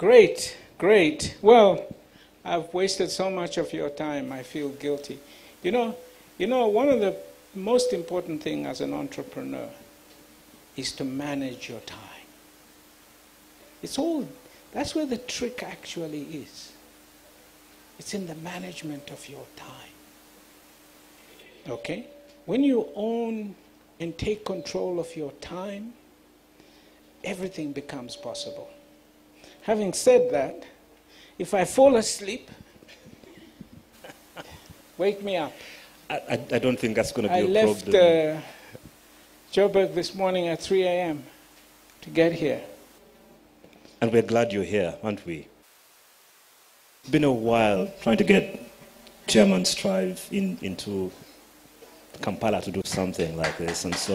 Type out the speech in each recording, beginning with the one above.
Great, great. Well, I've wasted so much of your time, I feel guilty. You know, one of the most important things as an entrepreneur is to manage your time. It's all, that's where the trick actually is. It's in the management of your time, okay? When you own and take control of your time, everything becomes possible. Having said that, if I fall asleep, wake me up. I don't think that's going to be a problem. I left Joburg this morning at 3 a.m. to get here. And we're glad you're here, aren't we? It's been a while trying to get Chairman Strive into Kampala to do something like this, and so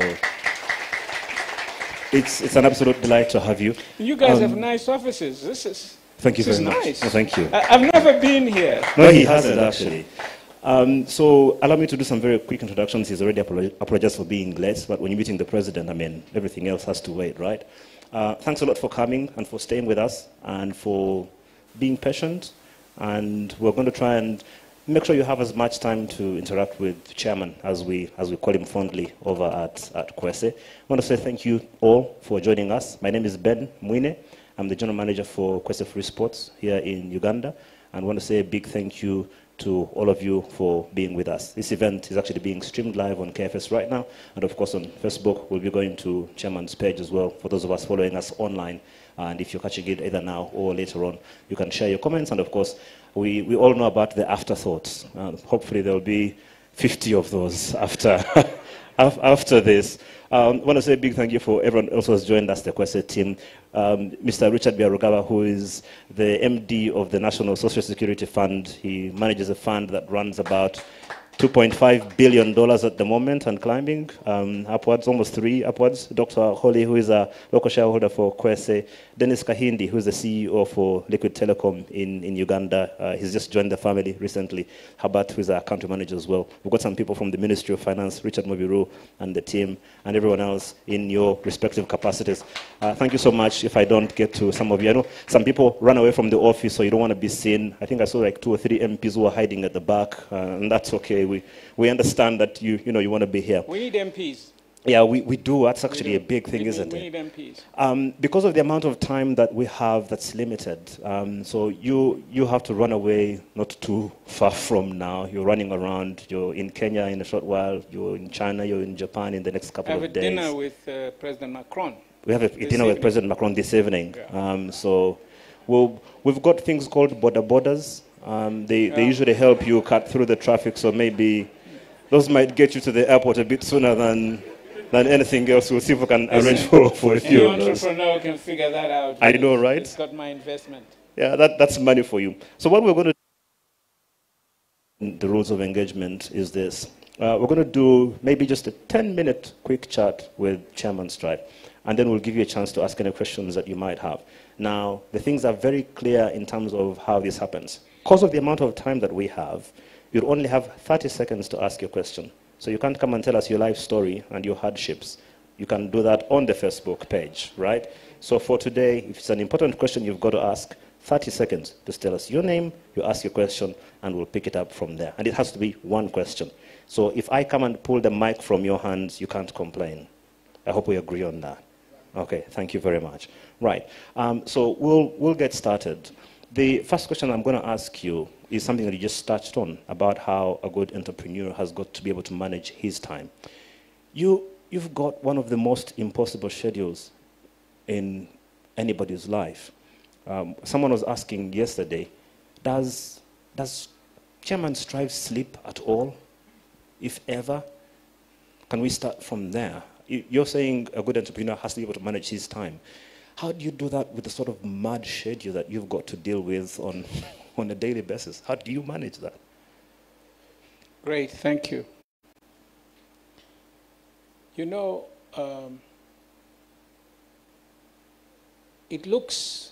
it's an absolute delight to have you. You guys have nice offices. Thank you very much. Nice. Oh, thank you. I've never been here. No, he hasn't actually. So allow me to do some very quick introductions. He's already apologized for being late, but when you're meeting the president, I mean, everything else has to wait, right? Thanks a lot for coming and for staying with us and for being patient. And we're going to try and make sure you have as much time to interact with Chairman, as we call him fondly over at Kwese. I want to say thank you all for joining us. My name is Ben Mwine. I'm the general manager for Kwese Free Sports here in Uganda. And I want to say a big thank you to all of you for being with us. This event is actually being streamed live on KFS right now, and of course on Facebook. We'll be going to Chairman's page as well for those of us following us online. And if you're catching it either now or later on, you can share your comments. And of course, we all know about the afterthoughts. Hopefully there will be 50 of those after this. I want to say a big thank you for everyone else who has joined us, the Kwese team. Mr. Richard Biarugawa, who is the MD of the National Social Security Fund. He manages a fund that runs about $2.5 billion at the moment and climbing, upwards, almost three upwards. Dr. Holly, who is a local shareholder for Kwese. Dennis Kahindi, who is the CEO for Liquid Telecom in Uganda. He's just joined the family recently. Habat, who is our country manager as well. We've got some people from the Ministry of Finance, Richard Mubiru and the team, and everyone else in your respective capacities. Thank you so much. If I don't get to some of you, I know some people run away from the office, so you don't want to be seen. I think I saw like 2 or 3 MPs who were hiding at the back, and that's okay. We understand that you want to be here. We need MPs. Yeah, we do. That's actually a big thing, isn't it? We need MPs. Because of the amount of time that we have that's limited, so you have to run away not too far from now. You're running around. You're in Kenya in a short while. You're in China. You're in Japan in the next couple of days. I have a dinner with President Macron. We have a dinner with President Macron this evening. Yeah. So we've got things called borders. They usually help you cut through the traffic, so maybe those might get you to the airport a bit sooner than anything else. We'll see if we can arrange for a few of those. Any entrepreneur can figure that out. I know, right? It's got my investment. Yeah, that's money for you. So what we're going to do, the rules of engagement is this. We're going to do maybe just a 10-minute quick chat with Chairman Strive, and then we'll give you a chance to ask any questions that you might have. Now, the things are very clear in terms of how this happens. Because of the amount of time that we have, you'll only have 30 seconds to ask your question. So you can't come and tell us your life story and your hardships. You can do that on the Facebook page, right? So for today, if it's an important question you've got to ask, 30 seconds to tell us your name, you ask your question, and we'll pick it up from there. And it has to be one question. So if I come and pull the mic from your hands, you can't complain. I hope we agree on that. Okay, thank you very much. Right, so we'll get started. The first question I'm going to ask you is something that you just touched on about how a good entrepreneur has got to be able to manage his time. You've got one of the most impossible schedules in anybody's life. Someone was asking yesterday, does Chairman Strive sleep at all, if ever? Can we start from there? You're saying a good entrepreneur has to be able to manage his time. How do you do that with the sort of mad schedule that you've got to deal with on a daily basis? How do you manage that? Great, thank you. You know, it looks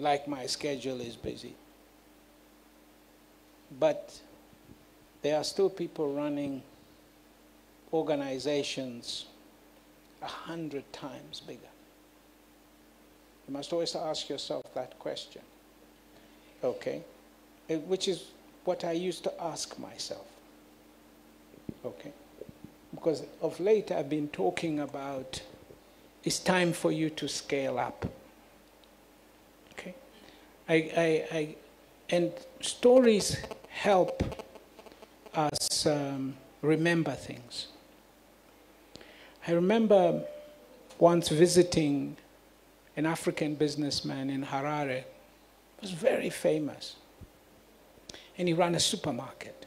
like my schedule is busy, but there are still people running organizations 100 times bigger. You must always ask yourself that question, okay? Which is what I used to ask myself, okay? Because of late I've been talking about it's time for you to scale up, okay? And stories help us remember things. I remember once visiting an African businessman in Harare. He was very famous. And he ran a supermarket,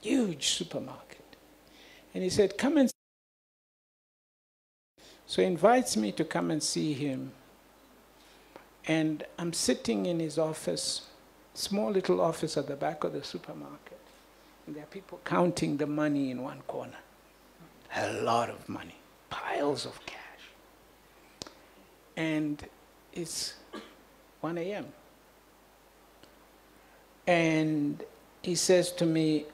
huge supermarket. And he said, come and see. So he invites me to come and see him. And I'm sitting in his office, small little office at the back of the supermarket. And there are people counting the money in one corner. A lot of money, piles of cash. And it's 1 a.m. And he says to me,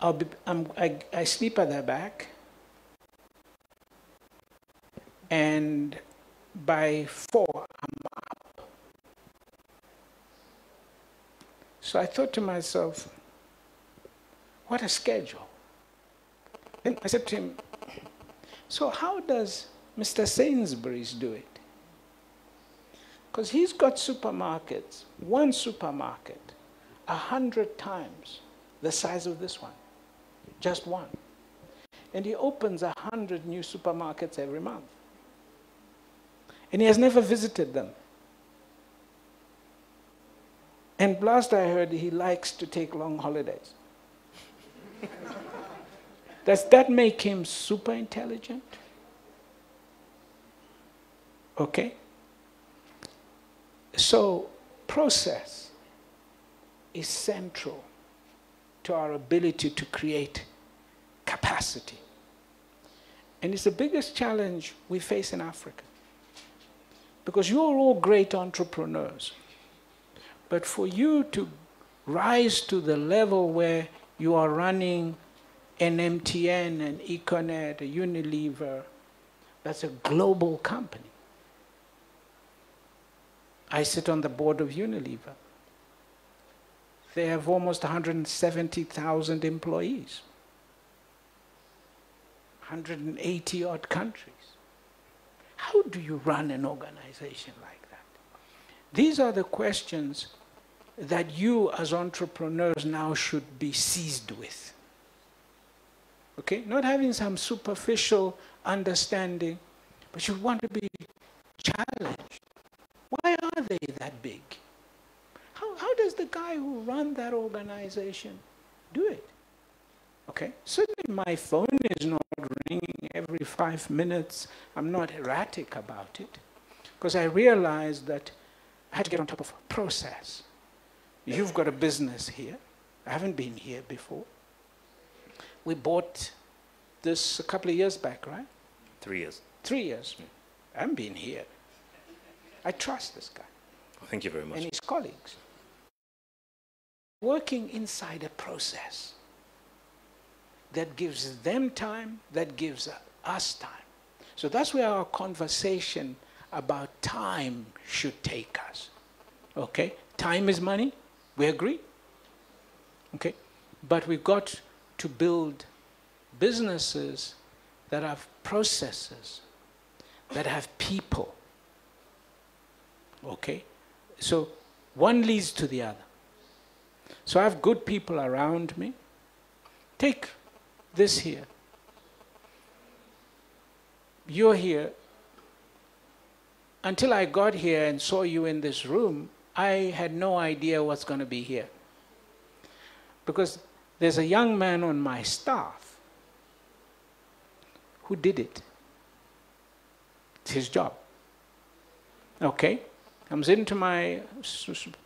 I sleep at the back. And by 4, I'm up. So I thought to myself, what a schedule. Then I said to him, so how does Mr. Sainsbury's do it? Because he's got supermarkets, one supermarket, 100 times the size of this one, just one. And he opens 100 new supermarkets every month. And he has never visited them. And last I heard, he likes to take long holidays. Does that make him super intelligent? Okay. So process is central to our ability to create capacity. And it's the biggest challenge we face in Africa. Because you're all great entrepreneurs. But for you to rise to the level where you are running an MTN, an Econet, a Unilever, that's a global company. I sit on the board of Unilever. They have almost 170,000 employees, 180 odd countries. How do you run an organization like that? These are the questions that you as entrepreneurs now should be seized with. Okay? Not having some superficial understanding, but you want to be challenged. Why are they that big? How does the guy who runs that organization do it? Okay, certainly my phone is not ringing every 5 minutes. I'm not erratic about it because I realized that I had to get on top of a process. You've got a business here. I haven't been here before. We bought this a couple of years back, right? 3 years. 3 years. I haven't been here. I trust this guy. Thank you very much. And his colleagues. Working inside a process that gives them time, that gives us time. So that's where our conversation about time should take us. Okay? Time is money. We agree. Okay? But we've got to build businesses that have processes, that have people. Okay, so one leads to the other. So I have good people around me. Take this here. You're here. Until I got here and saw you in this room, I had no idea what's going to be here. Because there's a young man on my staff who did it. It's his job. Okay? Comes into my,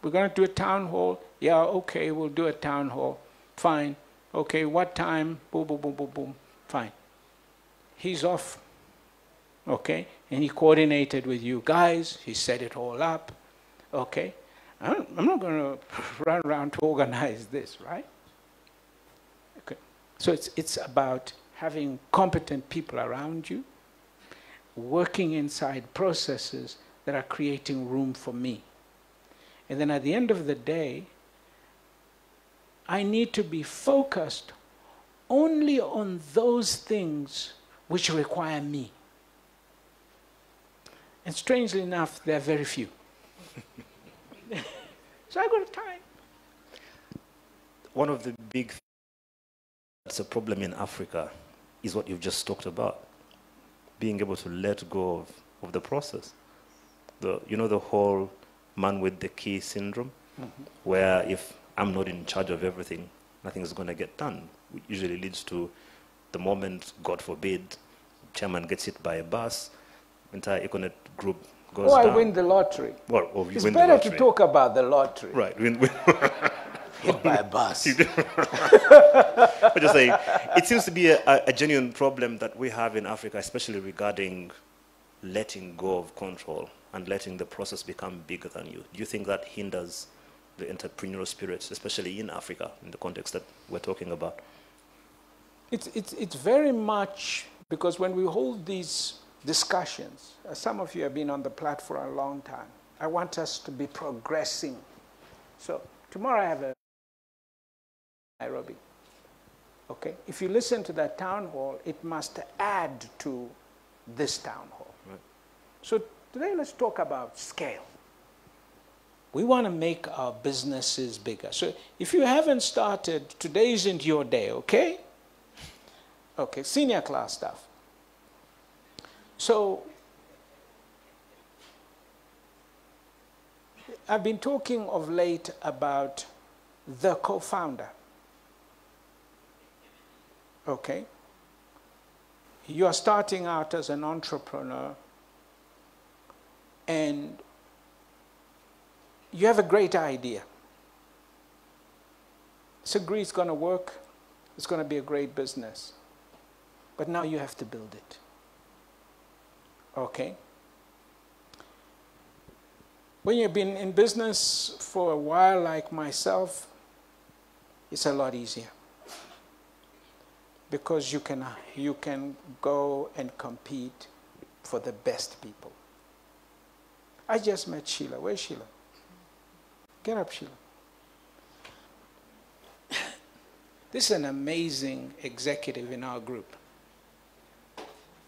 we're going to do a town hall. Yeah, okay, we'll do a town hall. Fine. Okay, what time? Boom, boom, boom, boom, boom. Fine. He's off. Okay? And he coordinated with you guys. He set it all up. Okay? I'm not going to run around to organize this, right? Okay. So it's about having competent people around you, working inside processes that are creating room for me. And then at the end of the day, I need to be focused only on those things which require me. And strangely enough, there are very few. So I got time. One of the big things that's a problem in Africa is what you've just talked about, being able to let go of the process. You know, the whole man with the key syndrome, mm-hmm. where if I'm not in charge of everything, nothing's going to get done. It usually leads to the moment, God forbid, chairman gets hit by a bus, entire Econet group goes down. Or I win the lottery. Well, or it's win better the lottery. To talk about the lottery. Right. Win. Hit by a bus. But just saying, it seems to be a genuine problem that we have in Africa, especially regarding letting go of control and letting the process become bigger than you. Do you think that hinders the entrepreneurial spirits, especially in Africa, in the context that we're talking about? It's very much, because when we hold these discussions, as some of you have been on the platform a long time, I want us to be progressing. So tomorrow I have a Nairobi. Okay, if you listen to that town hall, it must add to this town hall. Right. So today let's talk about scale. We want to make our businesses bigger. So if you haven't started, today isn't your day, okay? Okay, senior class stuff. So I've been talking of late about the co-founder. Okay? You are starting out as an entrepreneur and you have a great idea. So it's going to work. It's going to be a great business. But now you have to build it. Okay? When you've been in business for a while, like myself, it's a lot easier. Because you can go and compete for the best people. I just met Sheila. Where's Sheila? Get up, Sheila. This is an amazing executive in our group.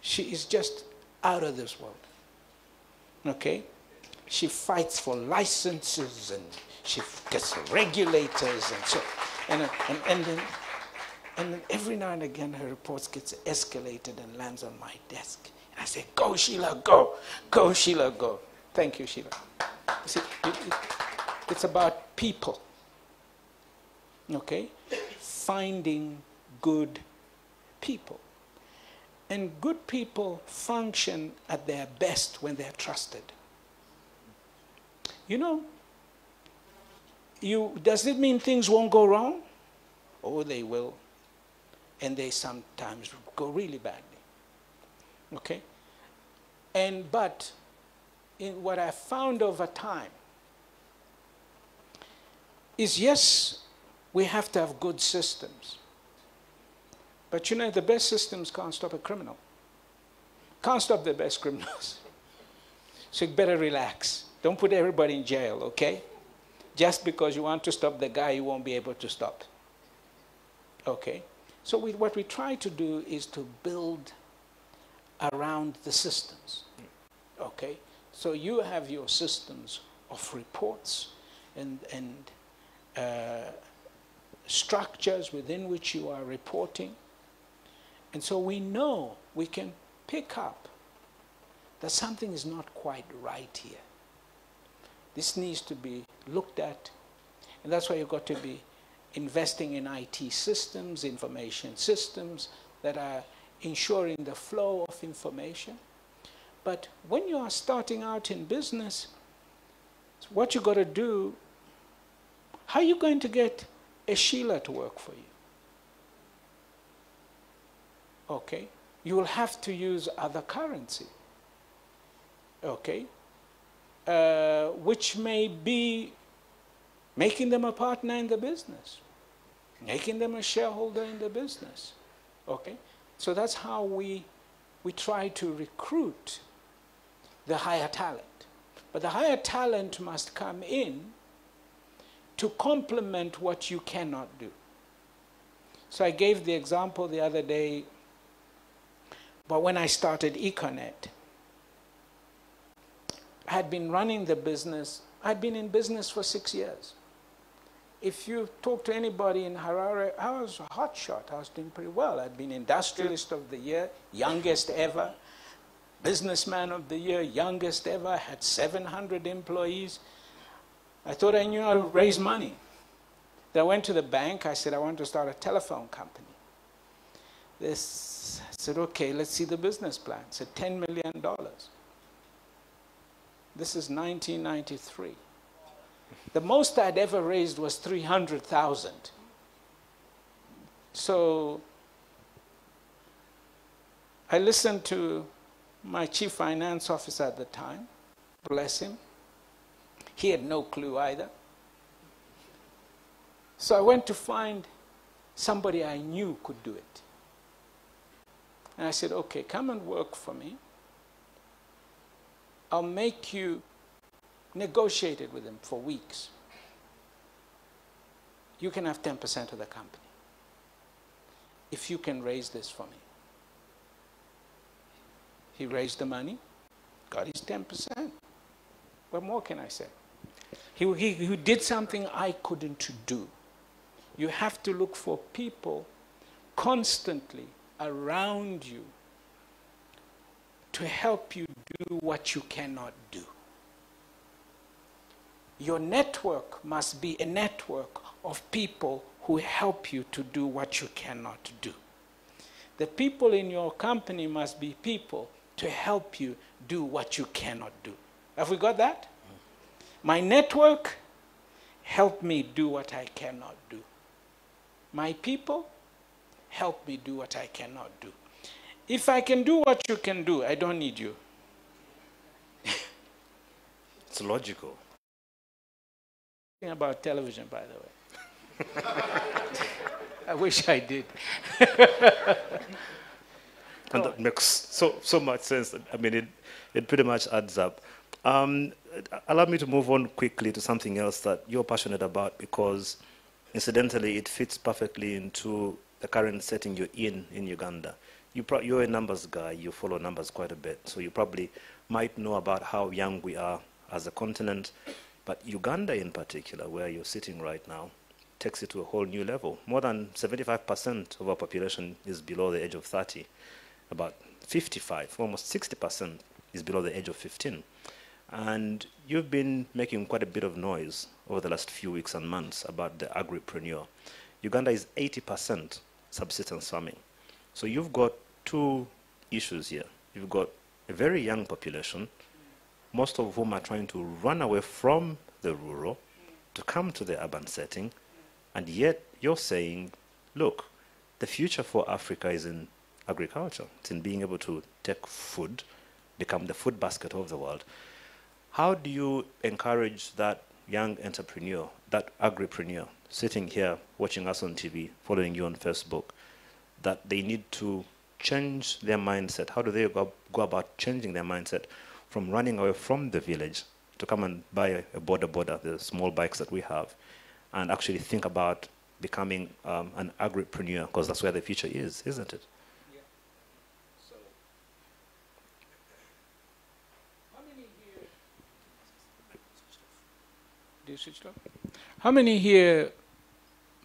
She is just out of this world. Okay? She fights for licenses and she gets regulators and so and then every now and again her reports gets escalated and lands on my desk. And I say, go Sheila, go. Go Sheila, go. Thank you, Sheila. You see, it's about people, okay? Finding good people. And good people function at their best when they're trusted. You know, does it mean things won't go wrong? Oh, they will. And they sometimes go really badly, okay? But in what I found over time, is yes, we have to have good systems. But you know, the best systems can't stop a criminal. Can't stop the best criminals. So you better relax. Don't put everybody in jail, okay? Just because you want to stop the guy, you won't be able to stop. Okay? So what we try to do is to build around the systems. Okay? So you have your systems of reports and structures within which you are reporting. And so we know, we can pick up that something is not quite right here. This needs to be looked at. And that's why you've got to be investing in IT systems, information systems that are ensuring the flow of information. But when you are starting out in business, what you've got to do, how are you going to get a Sheila to work for you? Okay. You will have to use other currency. Okay. Which may be making them a partner in the business, making them a shareholder in the business. Okay. So that's how we try to recruit the higher talent. But the higher talent must come in to complement what you cannot do. So I gave the example the other day, but when I started Econet, I had been running the business. I'd been in business for 6 years. If you talk to anybody in Harare, I was a hotshot. I was doing pretty well. I'd been industrialist of the year, youngest ever, businessman of the year, youngest ever. I had 700 employees. I thought I knew how to raise money. Then I went to the bank. I said, I want to start a telephone company. I said, okay, let's see the business plan. It's $10 million. This is 1993. The most I'd ever raised was 300,000. So I listened to my chief finance officer at the time, bless him. He had no clue either. So I went to find somebody I knew could do it. And I said, okay, come and work for me. I'll make you negotiated with them for weeks. You can have 10% of the company if you can raise this for me. He raised the money, got his 10%. What more can I say? He did something I couldn't do. You have to look for people constantly around you to help you do what you cannot do. Your network must be a network of people who help you to do what you cannot do. The people in your company must be people to help you do what you cannot do. Have we got that? My network, help me do what I cannot do. My people, help me do what I cannot do. If I can do what you can do, I don't need you. It's logical. About television, by the way. I wish I did. And that makes so much sense. I mean, it pretty much adds up. Allow me to move on quickly to something else that you're passionate about, because incidentally it fits perfectly into the current setting you're in Uganda. You're a numbers guy. You follow numbers quite a bit, so you probably might know about how young we are as a continent. But Uganda in particular, where you're sitting right now, takes it to a whole new level. More than 75% of our population is below the age of 30. About 55, almost 60% is below the age of 15. And you've been making quite a bit of noise over the last few weeks and months about the agripreneur. Uganda is 80% subsistence farming. So you've got two issues here. You've got a very young population, most of whom are trying to run away from the rural to come to the urban setting, and yet you're saying, look, the future for Africa is in agriculture. It's in being able to take food, become the food basket of the world. How do you encourage that young entrepreneur, that agripreneur, sitting here watching us on TV, following you on Facebook, that they need to change their mindset? How do they go about changing their mindset from running away from the village to come and buy a border, the small bikes that we have, and actually think about becoming an agripreneur, because that's where the future is, isn't it? Yeah. So, how many here? Do you switch off? How many here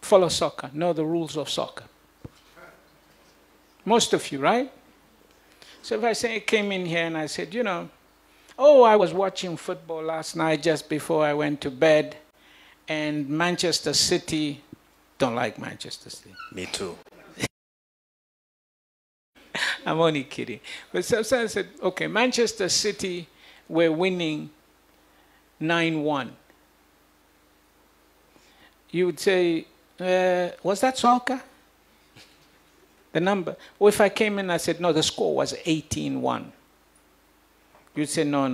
follow soccer? Know the rules of soccer? Most of you, right? So if I say I came in here and I said, you know, oh, I was watching football last night just before I went to bed, and Manchester City, don't like Manchester City. Me too. I'm only kidding. But sometimes I said, okay, Manchester City were winning 9-1. You would say, was that soccer? The number. Or if I came in and I said, no, the score was 18-1. You'd say, no,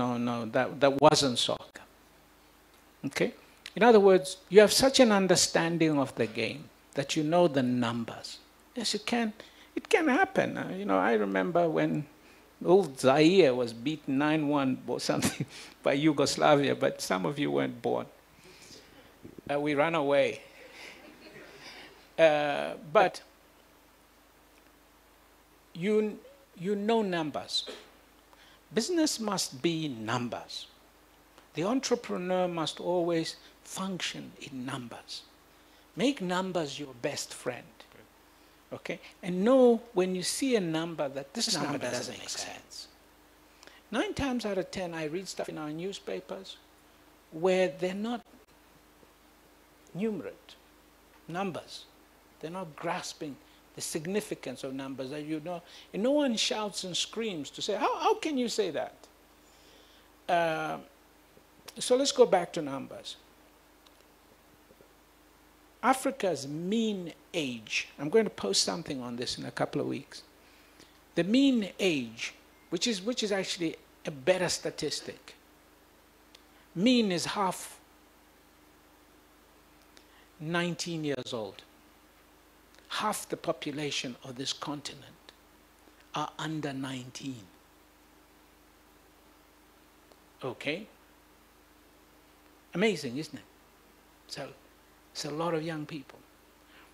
that wasn't soccer. Okay? In other words, you have such an understanding of the game that you know the numbers. Yes, it can happen. You know, I remember when Old Zaire was beaten 9-1 or something by Yugoslavia, but some of you weren't born. We ran away. But you know numbers. Business must be numbers. The entrepreneur must always function in numbers. Make numbers your best friend. Okay? And know when you see a number that this number doesn't make sense. 9 times out of 10, I read stuff in our newspapers where they're not numerate numbers. They're not grasping the significance of numbers that you know. And no one shouts and screams to say, how can you say that? So let's go back to numbers. Africa's mean age, I'm going to post something on this in a couple of weeks. The mean age, which is actually a better statistic. Mean is half 19 years old. Half the population of this continent are under 19. Okay? Amazing, isn't it? So it's a lot of young people.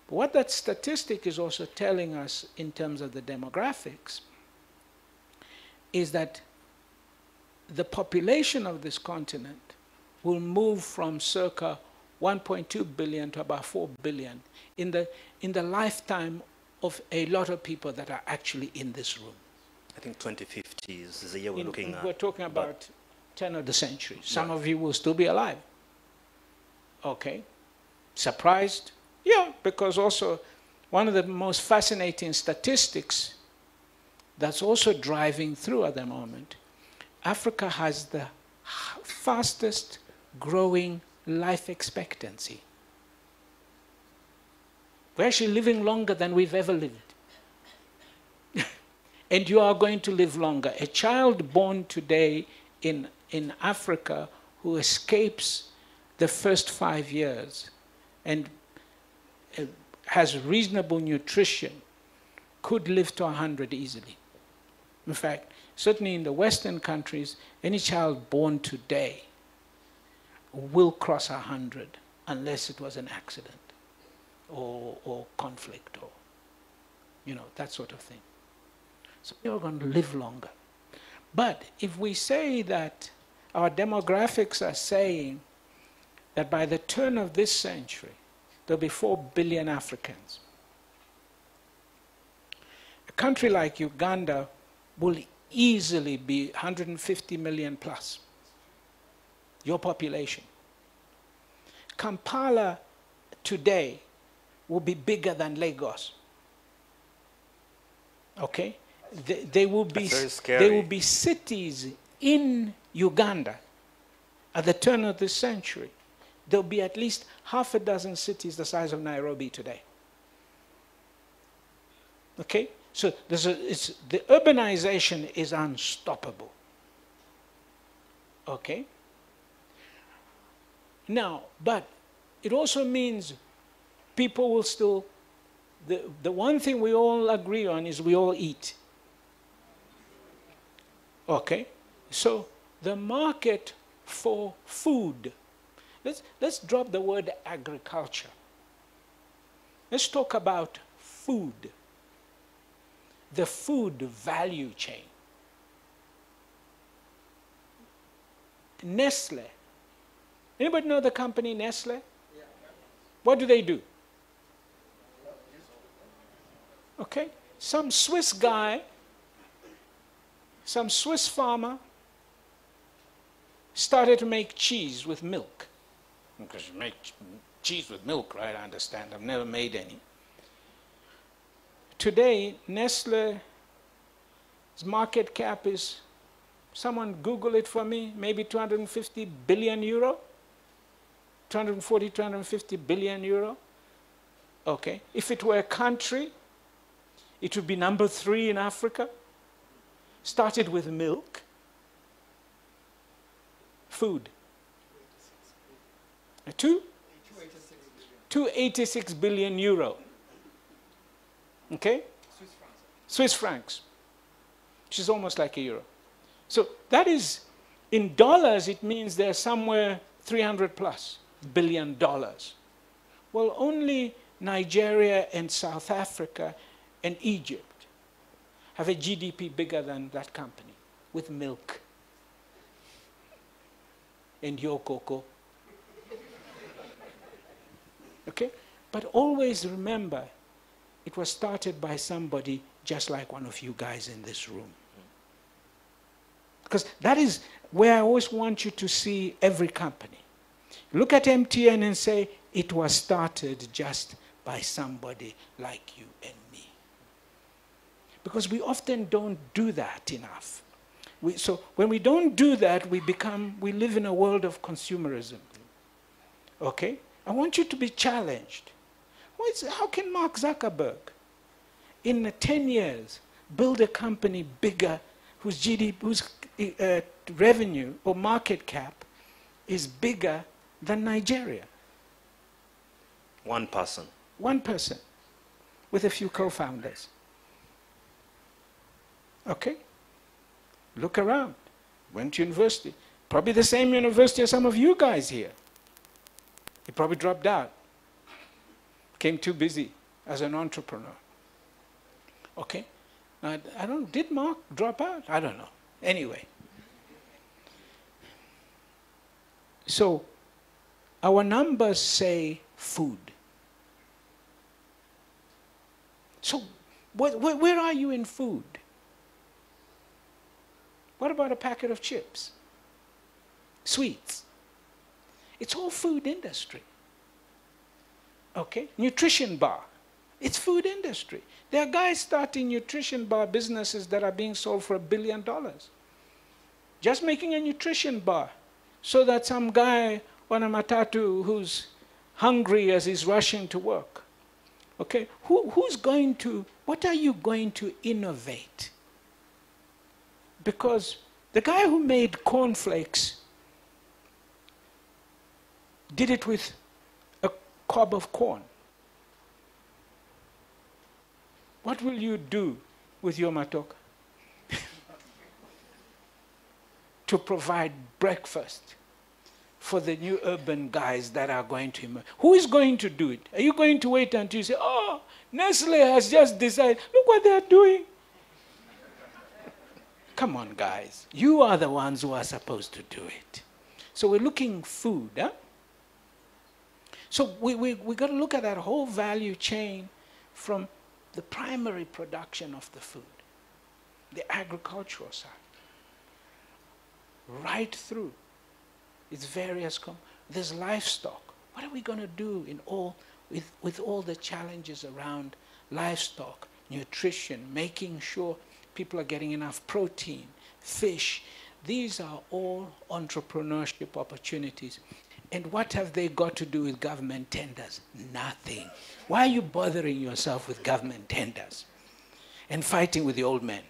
But what that statistic is also telling us in terms of the demographics is that the population of this continent will move from circa 1.2 billion to about 4 billion in the lifetime of a lot of people that are actually in this room. I think 2050 is the year we're looking at. We're talking about turn of the century. Some of you will still be alive. Okay. Surprised? Yeah, because also one of the most fascinating statistics that's also driving through at the moment, Africa has the fastest growing life expectancy. We're actually living longer than we've ever lived. And you are going to live longer. A child born today in Africa who escapes the first 5 years and has reasonable nutrition could live to 100 easily. In fact, certainly in the Western countries, any child born today will cross 100 unless it was an accident or conflict or, you know, that sort of thing. So you're going to live longer. But if we say that our demographics are saying that by the turn of this century, there'll be 4 billion Africans. A country like Uganda will easily be 150 million plus, your population. Kampala today will be bigger than Lagos. Okay? They will be cities in Uganda at the turn of this century. There'll be at least half a dozen cities the size of Nairobi today. Okay? So the urbanization is unstoppable. Okay? Now, but it also means people will still, the one thing we all agree on is we all eat. Okay? So the market for food, let's drop the word agriculture. Let's talk about food, the food value chain. Nestle. Anybody know the company Nestle? Yeah. What do they do? Okay. Some Swiss guy, some Swiss farmer started to make cheese with milk. Because you make cheese with milk, right? I understand. I've never made any. Today, Nestle's market cap is, someone Google it for me, maybe 250 billion euro? 240, 250 billion euro? Okay. If it were a country, it would be number 3 in Africa. Started with milk. Food. 286 billion euro. Okay? Swiss francs. which is almost like a euro. So that is, in dollars, it means they're somewhere $300+ billion. Well, only Nigeria and South Africa and Egypt have a GDP bigger than that company with milk and your cocoa. Okay? But always remember, it was started by somebody just like one of you guys in this room. Because that is where I always want you to see every company. Look at MTN and say, it was started just by somebody like you and me. Because we often don't do that enough. So when we don't do that, we live in a world of consumerism. Okay? I want you to be challenged. How can Mark Zuckerberg, in 10 years, build a company bigger whose revenue or market cap is bigger than Nigeria? One person. One person with a few co-founders. Okay? Look around. Went to university. Probably the same university as some of you guys here. He probably dropped out. Became too busy as an entrepreneur. Okay? Now, did Mark drop out? I don't know. Anyway. So, our numbers say food. So, where are you in food? What about a packet of chips? Sweets? It's all food industry. Okay? Nutrition bar. It's food industry. There are guys starting nutrition bar businesses that are being sold for $1 billion. Just making a nutrition bar so that some guy on a matatu who's hungry as he's rushing to work. Okay? What are you going to innovate? Because the guy who made cornflakes did it with a cob of corn. What will you do with your matoka to provide breakfast for the new urban guys that are going to emerge? Who is going to do it? Are you going to wait until you say, oh, Nestle has just decided, look what they are doing? Come on, guys. You are the ones who are supposed to do it. So we're looking food, huh? So we got to look at that whole value chain from the primary production of the food, the agricultural side, right through its various, there's livestock. What are we going to do in all, with all the challenges around livestock, nutrition, making sure people are getting enough protein, fish? These are all entrepreneurship opportunities. And what have they got to do with government tenders? Nothing. Why are you bothering yourself with government tenders and fighting with the old men?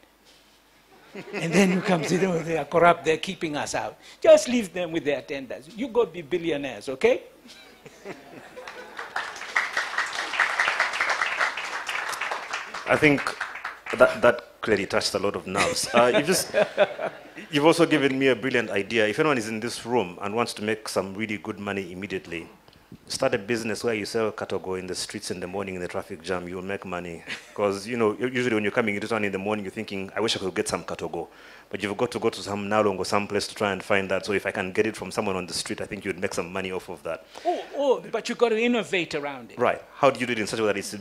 And then you come to them, they are corrupt, they're keeping us out. Just leave them with their tenders. You go be billionaires, okay? I think that clearly touched a lot of nerves. You've also given me a brilliant idea. If anyone is in this room and wants to make some really good money immediately, start a business where you sell katogo in the streets in the morning in the traffic jam. You'll make money. Because, you know, usually when you're coming into town in the morning, you're thinking, I wish I could get some katogo. But you've got to go to some nalong or some place to try and find that. So if I can get it from someone on the street, I think you'd make some money off of that. Oh, but you've got to innovate around it. Right. How do you do it in such a way that it's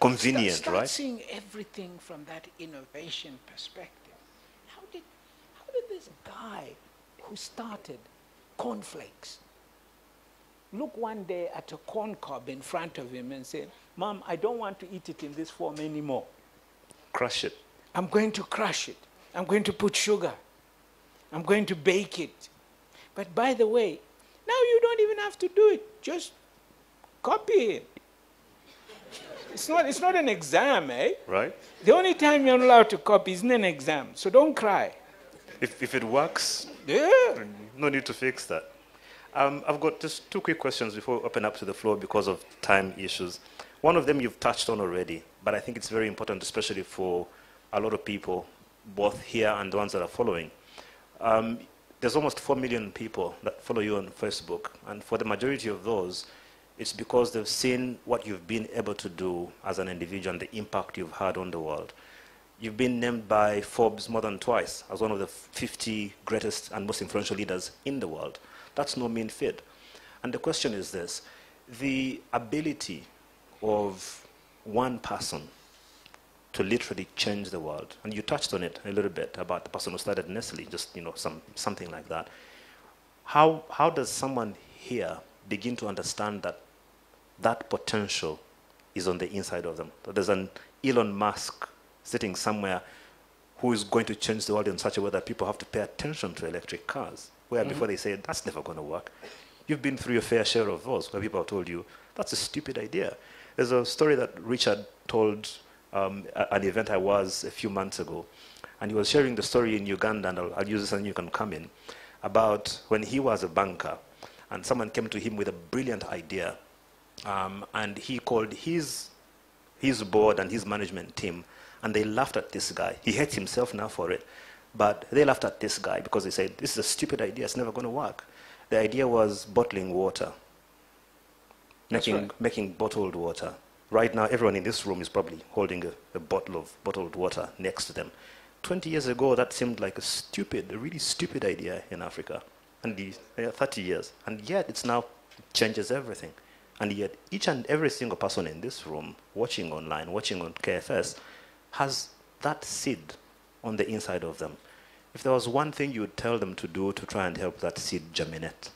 convenient, right? Start seeing everything from that innovation perspective. This guy who started cornflakes look one day at a corn cob in front of him and say, Mom, I don't want to eat it in this form anymore. Crush it. I'm going to crush it. I'm going to put sugar. I'm going to bake it. But by the way, now you don't even have to do it. Just copy it. It's not an exam, eh? Right. The only time you're allowed to copy isn't an exam, so don't cry. If it works, yeah. No need to fix that. I've got just two quick questions before we open up to the floor because of time issues. One of them you've touched on already, but I think it's very important, especially for a lot of people both here and the ones that are following, there's almost 4 million people that follow you on Facebook, and for the majority of those, it's because they've seen what you've been able to do as an individual and the impact you've had on the world. You've been named by Forbes more than twice as one of the 50 greatest and most influential leaders in the world. That's no mean feat. And the question is this: the ability of one person to literally change the world, and you touched on it a little bit about the person who started Nestle, just something like that. How does someone here begin to understand that that potential is on the inside of them? That there's an Elon Musk sitting somewhere who is going to change the world in such a way that people have to pay attention to electric cars, where before they say, that's never going to work. You've been through your fair share of those, where people have told you, that's a stupid idea. There's a story that Richard told at an event I was a few months ago, and he was sharing the story in Uganda, and I'll use this and you can come in, about when he was a banker, and someone came to him with a brilliant idea, and he called his board and his management team, and they laughed at this guy. He hates himself now for it, but they laughed at this guy because they said, this is a stupid idea, it's never going to work. The idea was bottling water, making bottled water. Right now, everyone in this room is probably holding a bottle of bottled water next to them. 20 years ago, that seemed like a really stupid idea in Africa. And 30 years, and yet it's now changes everything. And yet each and every single person in this room, watching online, watching on KFS, has that seed on the inside of them. If there was one thing you would tell them to do to try and help that seed germinate,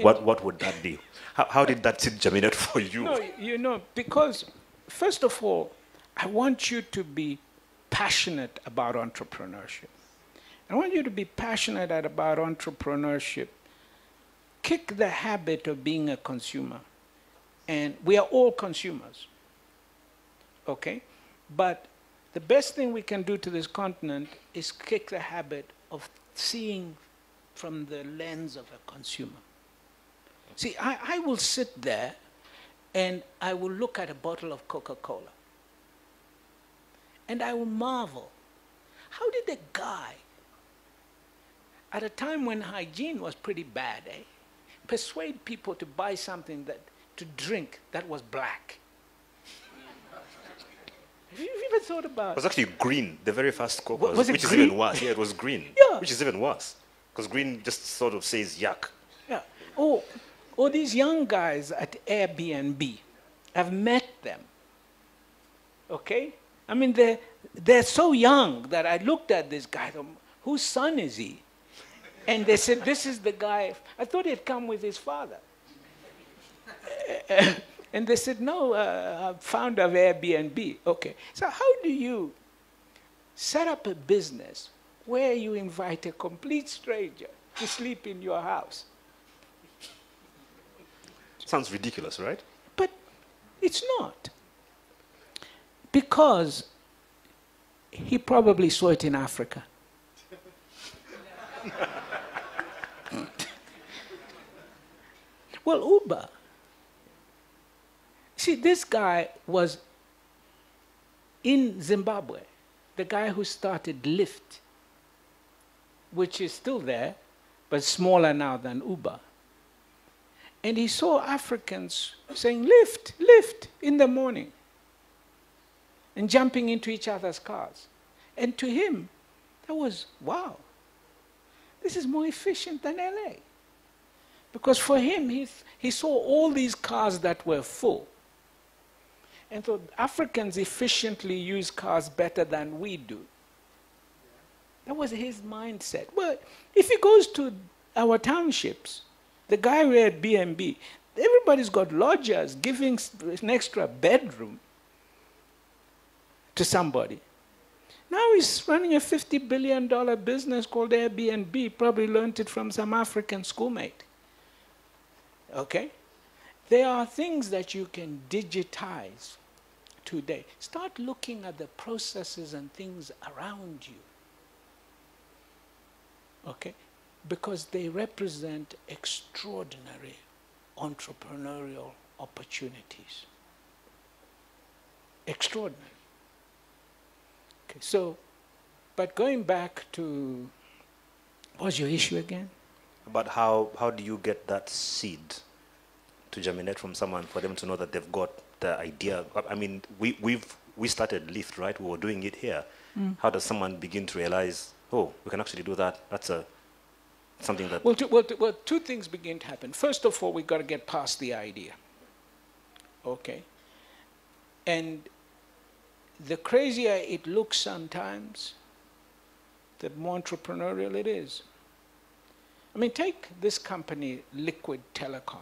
what would that be? How did that seed germinate for you? No, because first of all, I want you to be passionate about entrepreneurship. I want you to be passionate about entrepreneurship. Kick the habit of being a consumer. And we are all consumers, okay? But the best thing we can do to this continent is kick the habit of seeing from the lens of a consumer. See, I will sit there and I will look at a bottle of Coca-Cola. And I will marvel, how did a guy at a time when hygiene was pretty bad, persuade people to buy something to drink that was black? Have you ever thought about it? It was actually green, the very first Coke, which is even worse. Yeah, it was green, yeah. Which is even worse, because green just sort of says yuck. Yeah. Or these young guys at Airbnb, I've met them, okay? I mean, they're so young that I looked at this guy, whose son is he? And they said, this is the guy. I thought he'd come with his father. And they said, no, founder of Airbnb. Okay, so how do you set up a business where you invite a complete stranger to sleep in your house? Sounds ridiculous, right? But it's not. Because he probably saw it in Africa. Well, Uber. See, this guy was in Zimbabwe, the guy who started Lyft, which is still there, but smaller now than Uber. And he saw Africans saying, Lyft, Lyft, in the morning, and jumping into each other's cars. And to him, that was, wow, this is more efficient than LA. Because for him, he saw all these cars that were full. And so Africans efficiently use cars better than we do. That was his mindset. Well, if he goes to our townships, the guy we had B&B, everybody's got lodgers giving an extra bedroom to somebody. Now he's running a $50 billion business called Airbnb, probably learned it from some African schoolmate. Okay? There are things that you can digitize today. Start looking at the processes and things around you. Okay? Because they represent extraordinary entrepreneurial opportunities. Extraordinary. Okay, so But going back to, what's your issue again? About how do you get that seed to germinate from someone for them to know that they've got the idea? I mean, we started Lyft, right? We were doing it here. Mm. How does someone begin to realize, oh, we can actually do that? That's a something that... Well, two things begin to happen. First of all, we've got to get past the idea. Okay? And the crazier it looks sometimes, the more entrepreneurial it is. I mean, take this company, Liquid Telecom.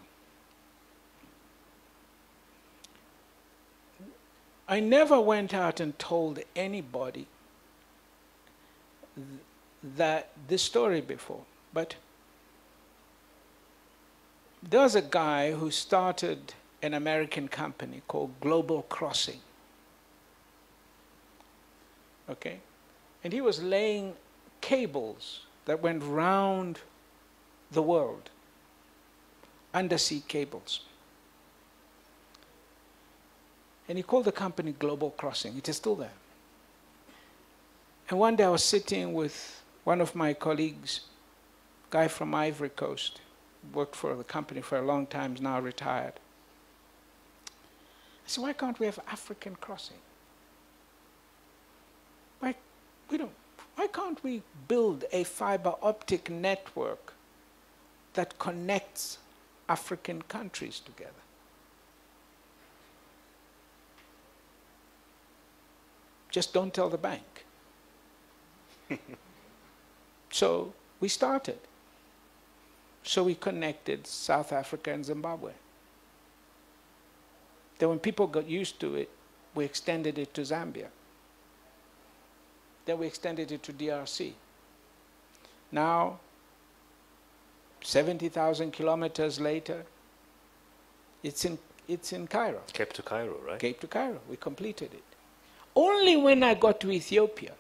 I never went out and told anybody that this story before, but there's a guy who started an American company called Global Crossing. Okay? And he was laying cables that went round the world, undersea cables. And he called the company Global Crossing. It is still there. And one day I was sitting with one of my colleagues, a guy from Ivory Coast, worked for the company for a long time, is now retired. I said, why can't we have African crossing? Why can't we build a fiber optic network that connects African countries together? Just don't tell the bank. So we started. So we connected South Africa and Zimbabwe. Then when people got used to it, we extended it to Zambia. Then we extended it to DRC. Now, 70,000 kilometers later, it's in Cairo. Cape to Cairo, right? Cape to Cairo. We completed it. Only when I got to Ethiopia,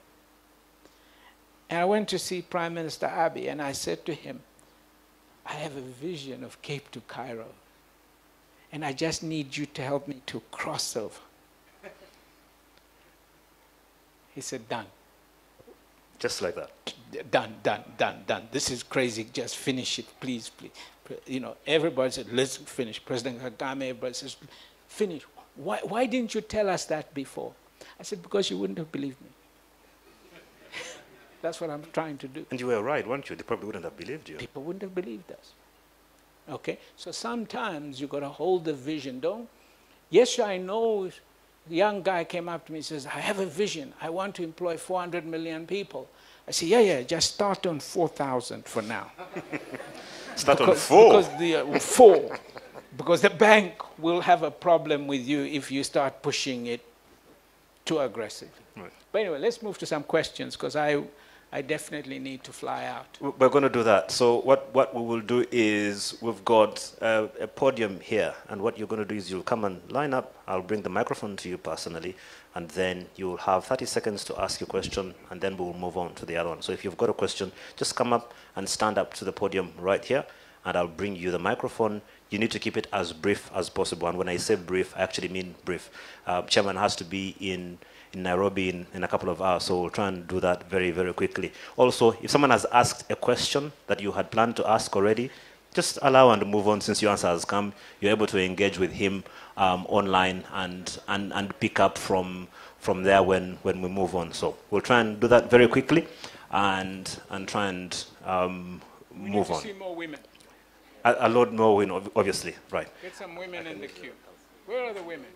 and I went to see Prime Minister Abiy, and I said to him, I have a vision of Cape to Cairo, and I just need you to help me to cross over. He said, done. Just like that? Done. This is crazy. Just finish it, please, please. You know, everybody said, let's finish. President Kagame, everybody says, finish. Why didn't you tell us that before? I said, because you wouldn't have believed me. That's what I'm trying to do. And you were right, weren't you? They probably wouldn't have believed you. People wouldn't have believed us. Okay? So sometimes you've got to hold the vision. Don't. Yes, I know. The young guy came up to me and says, I have a vision. I want to employ 400 million people. I said, yeah, just start on 4,000 for now. Start on four. Because the bank will have a problem with you if you start pushing it too aggressively. Right. But anyway, let's move to some questions, because I definitely need to fly out. We're going to do that. So what we will do is we've got a podium here, and what you're going to do is you'll come and line up. I'll bring the microphone to you personally, and then you'll have 30 seconds to ask your question, and then we'll move on to the other one. So if you've got a question, just come up and stand up to the podium right here, and I'll bring you the microphone. You need to keep it as brief as possible. And when I say brief, I actually mean brief. Chairman has to be in Nairobi in a couple of hours, so we'll try and do that very, very quickly. Also, if someone has asked a question that you had planned to ask already, just allow and move on. Since your answer has come, you're able to engage with him online and pick up from there when we move on. So we'll try and do that very quickly and try and move on. We need to see more women. A lot more women, obviously, right. Get some women in the queue. Where are the women?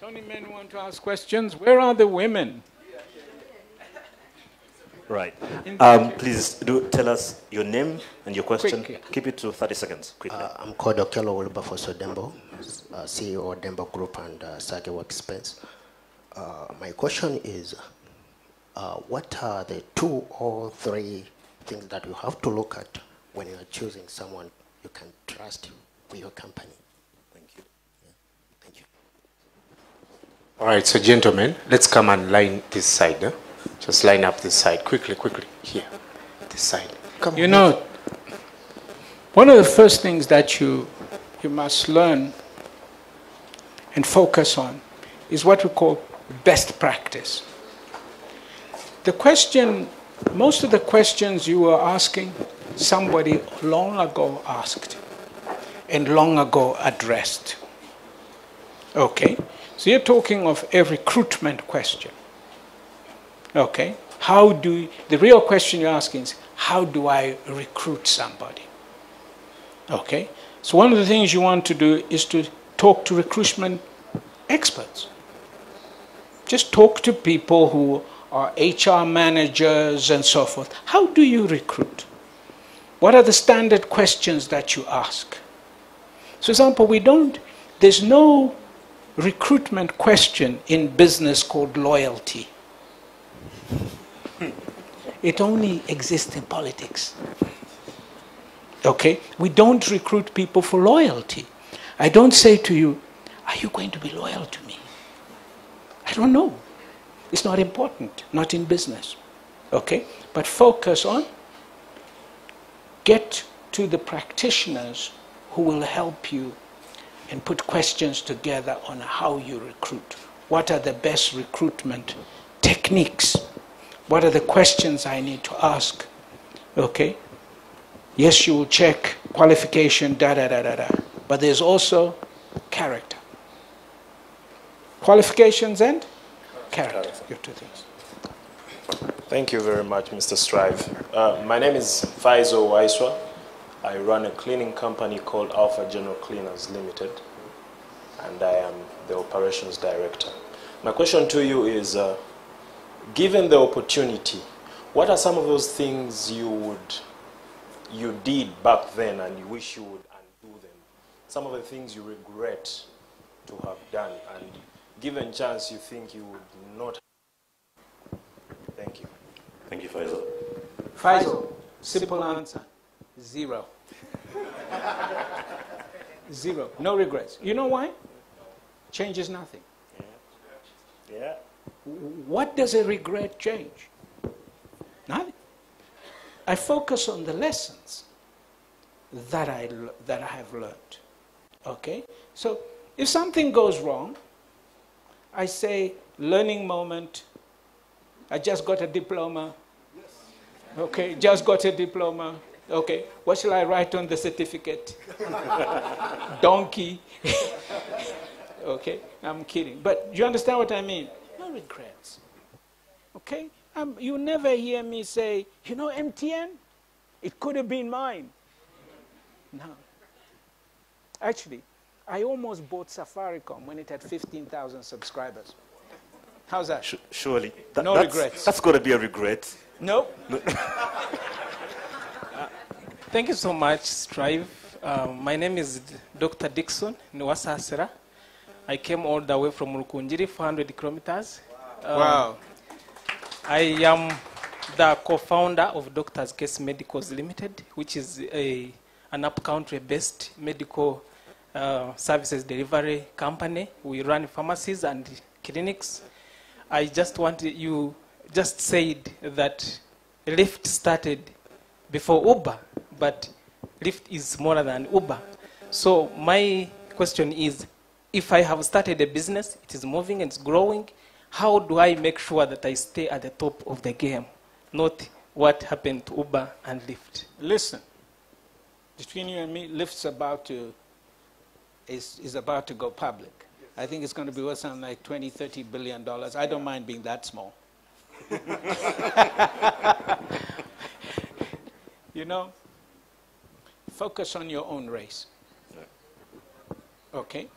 So many men want to ask questions. Where are the women? Right. Please do tell us your name and your question. Quick. Keep it to 30 seconds, quickly. I'm called Dr. Wilberforce Odembo, CEO of Odembo Group and Sage Workspace. My question is, what are the 2 or 3 things that you have to look at when you are choosing someone you can trust for your company? Thank you. Yeah. Thank you. All right, so gentlemen, let's come and line this side. Eh? Just line up this side, quickly. Here, this side. Come on. You know, one of the first things that you must learn and focus on is what we call best practice. The question, most of the questions you were asking, somebody long ago asked and long ago addressed. Okay, so you're talking of a recruitment question. Okay, how do you, the real question you're asking is, how do I recruit somebody? Okay, so one of the things you want to do is to talk to recruitment experts. Just talk to people who are HR managers and so forth. How do you recruit? What are the standard questions that you ask? For example, we don't, there's no recruitment question in business called loyalty. It only exists in politics. Okay? We don't recruit people for loyalty. I don't say to you, are you going to be loyal to me? I don't know. It's not important, not in business. Okay? But focus on, get to the practitioners who will help you and put questions together on how you recruit. What are the best recruitment techniques? What are the questions I need to ask? Okay? Yes, you will check qualification, but there's also character. Qualifications and character. You have two things. Thank you very much, Mr. Strive. My name is Faizo Waiswa. I run a cleaning company called Alpha General Cleaners Limited, and I am the operations director. My question to you is, given the opportunity, what are some of those things you did back then and you wish you would undo them? Some of the things you regret to have done, and given chance you think you would not. Thank you. Thank you, Faizo. Faizo, simple answer. Zero. Zero. No regrets. You know why? Changes nothing. Yeah. Yeah. What does a regret change? Nothing. I focus on the lessons that I have learned. Okay? So if something goes wrong, I say, learning moment, I just got a diploma. Okay, just got a diploma. Okay, what shall I write on the certificate? Donkey. Okay, I'm kidding. But you understand what I mean? No regrets. Okay, you never hear me say, you know MTN? It could have been mine. No. Actually, I almost bought Safaricom when it had 15,000 subscribers. How's that? Surely. No regrets. That's got to be a regret. No. Nope. Thank you so much, Strive. My name is Dr. Dickson Nwasa Asera. I came all the way from Rukunjiri, 400 kilometers. Wow. Wow. I am the co-founder of Doctors Case Medicals Limited, which is an up-country-based medical services delivery company. We run pharmacies and clinics. I just want you just said that Lyft started before Uber, but Lyft is smaller than Uber. So my question is, if I have started a business, it is moving and it's growing, how do I make sure that I stay at the top of the game, not what happened to Uber and Lyft? Listen, between you and me, Lyft's about to, is about to go public. Yes. I think it's going to be worth something like $20–30 billion. I don't mind being that small. You know, focus on your own race. Okay?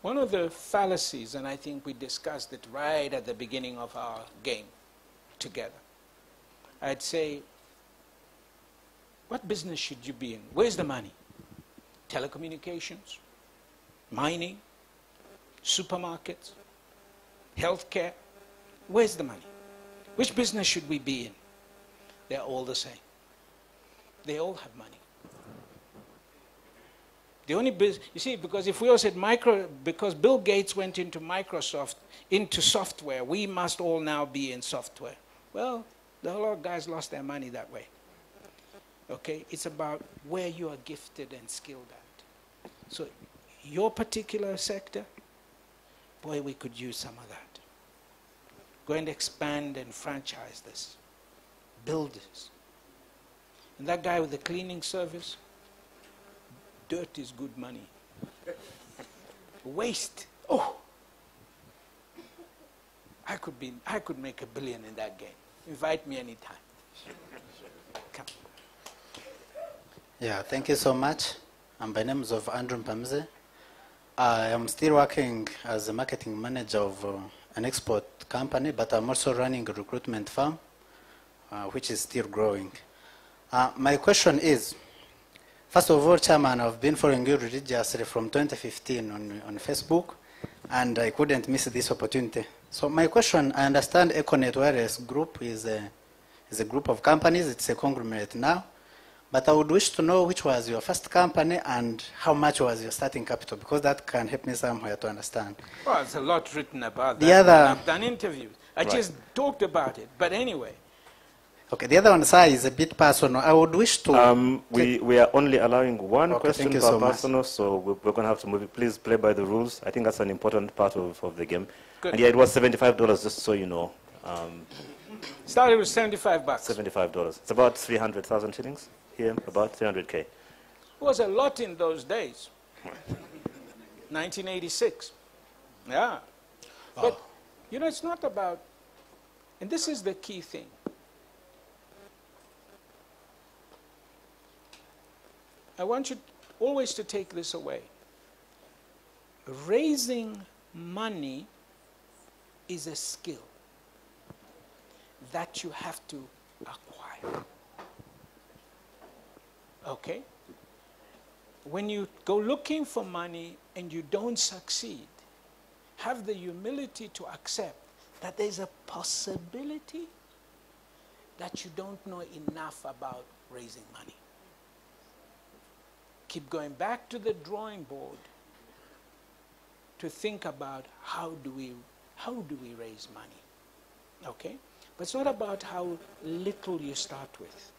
One of the fallacies, and I think we discussed it right at the beginning of our game together, I'd say, what business should you be in? Where's the money? Telecommunications, mining, supermarkets, healthcare. Where's the money? Which business should we be in? They're all the same. They all have money. The only business, you see, because if we all said because Bill Gates went into Microsoft, into software, we must all now be in software. Well, the whole lot of guys lost their money that way. Okay, it's about where you are gifted and skilled at. So your particular sector, boy, we could use some of that. Go and expand and franchise this. Build this. And that guy with the cleaning service, dirt is good money. Waste. Oh, I could make $1 billion in that game. Invite me anytime. Come. Yeah, thank you so much. My name is Andrew Mpamze. I am still working as a marketing manager of an export company, but I'm also running a recruitment firm, which is still growing. My question is, first of all, Chairman, I've been following you religiously from 2015 on Facebook, and I couldn't miss this opportunity. So my question, I understand Econet Wireless Group is a group of companies. It's a conglomerate now. But I would wish to know which was your first company and how much was your starting capital, because that can help me somewhere to understand. Well, there's a lot written about that. The other, I've done interviews. I just talked about it. But anyway. Okay, the other one, sir, is a bit personal. I would wish to... we are only allowing one question per personal, so we're going to have to move it. Please play by the rules. I think that's an important part of the game. Good. And yeah, it was $75, just so you know. Started with $75. $75. It's about 300,000 shillings here, about 300K. It was a lot in those days. 1986. Yeah. Oh. But, you know, it's not about... And this is the key thing. I want you always to take this away. Raising money is a skill that you have to acquire. Okay? When you go looking for money and you don't succeed, have the humility to accept that there's a possibility that you don't know enough about raising money. Keep going back to the drawing board to think about how do we raise money, okay? But it's not about how little you start with.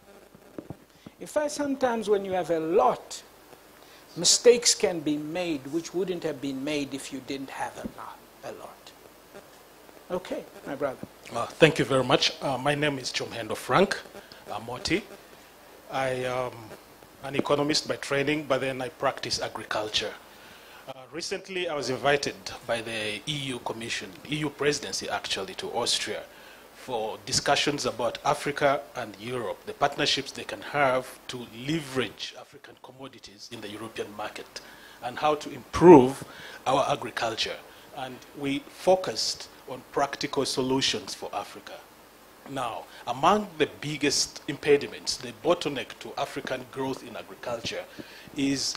In fact, sometimes when you have a lot, mistakes can be made which wouldn't have been made if you didn't have a lot. Okay, my brother. Thank you very much. My name is Chomhendo Frank Moti. I am an economist by training, but then I practice agriculture. Recently, I was invited by the EU Commission, EU presidency actually, to Austria for discussions about Africa and Europe, the partnerships they can have to leverage African commodities in the European market and how to improve our agriculture. And we focused on practical solutions for Africa. Now, among the biggest impediments, the bottleneck to African growth in agriculture is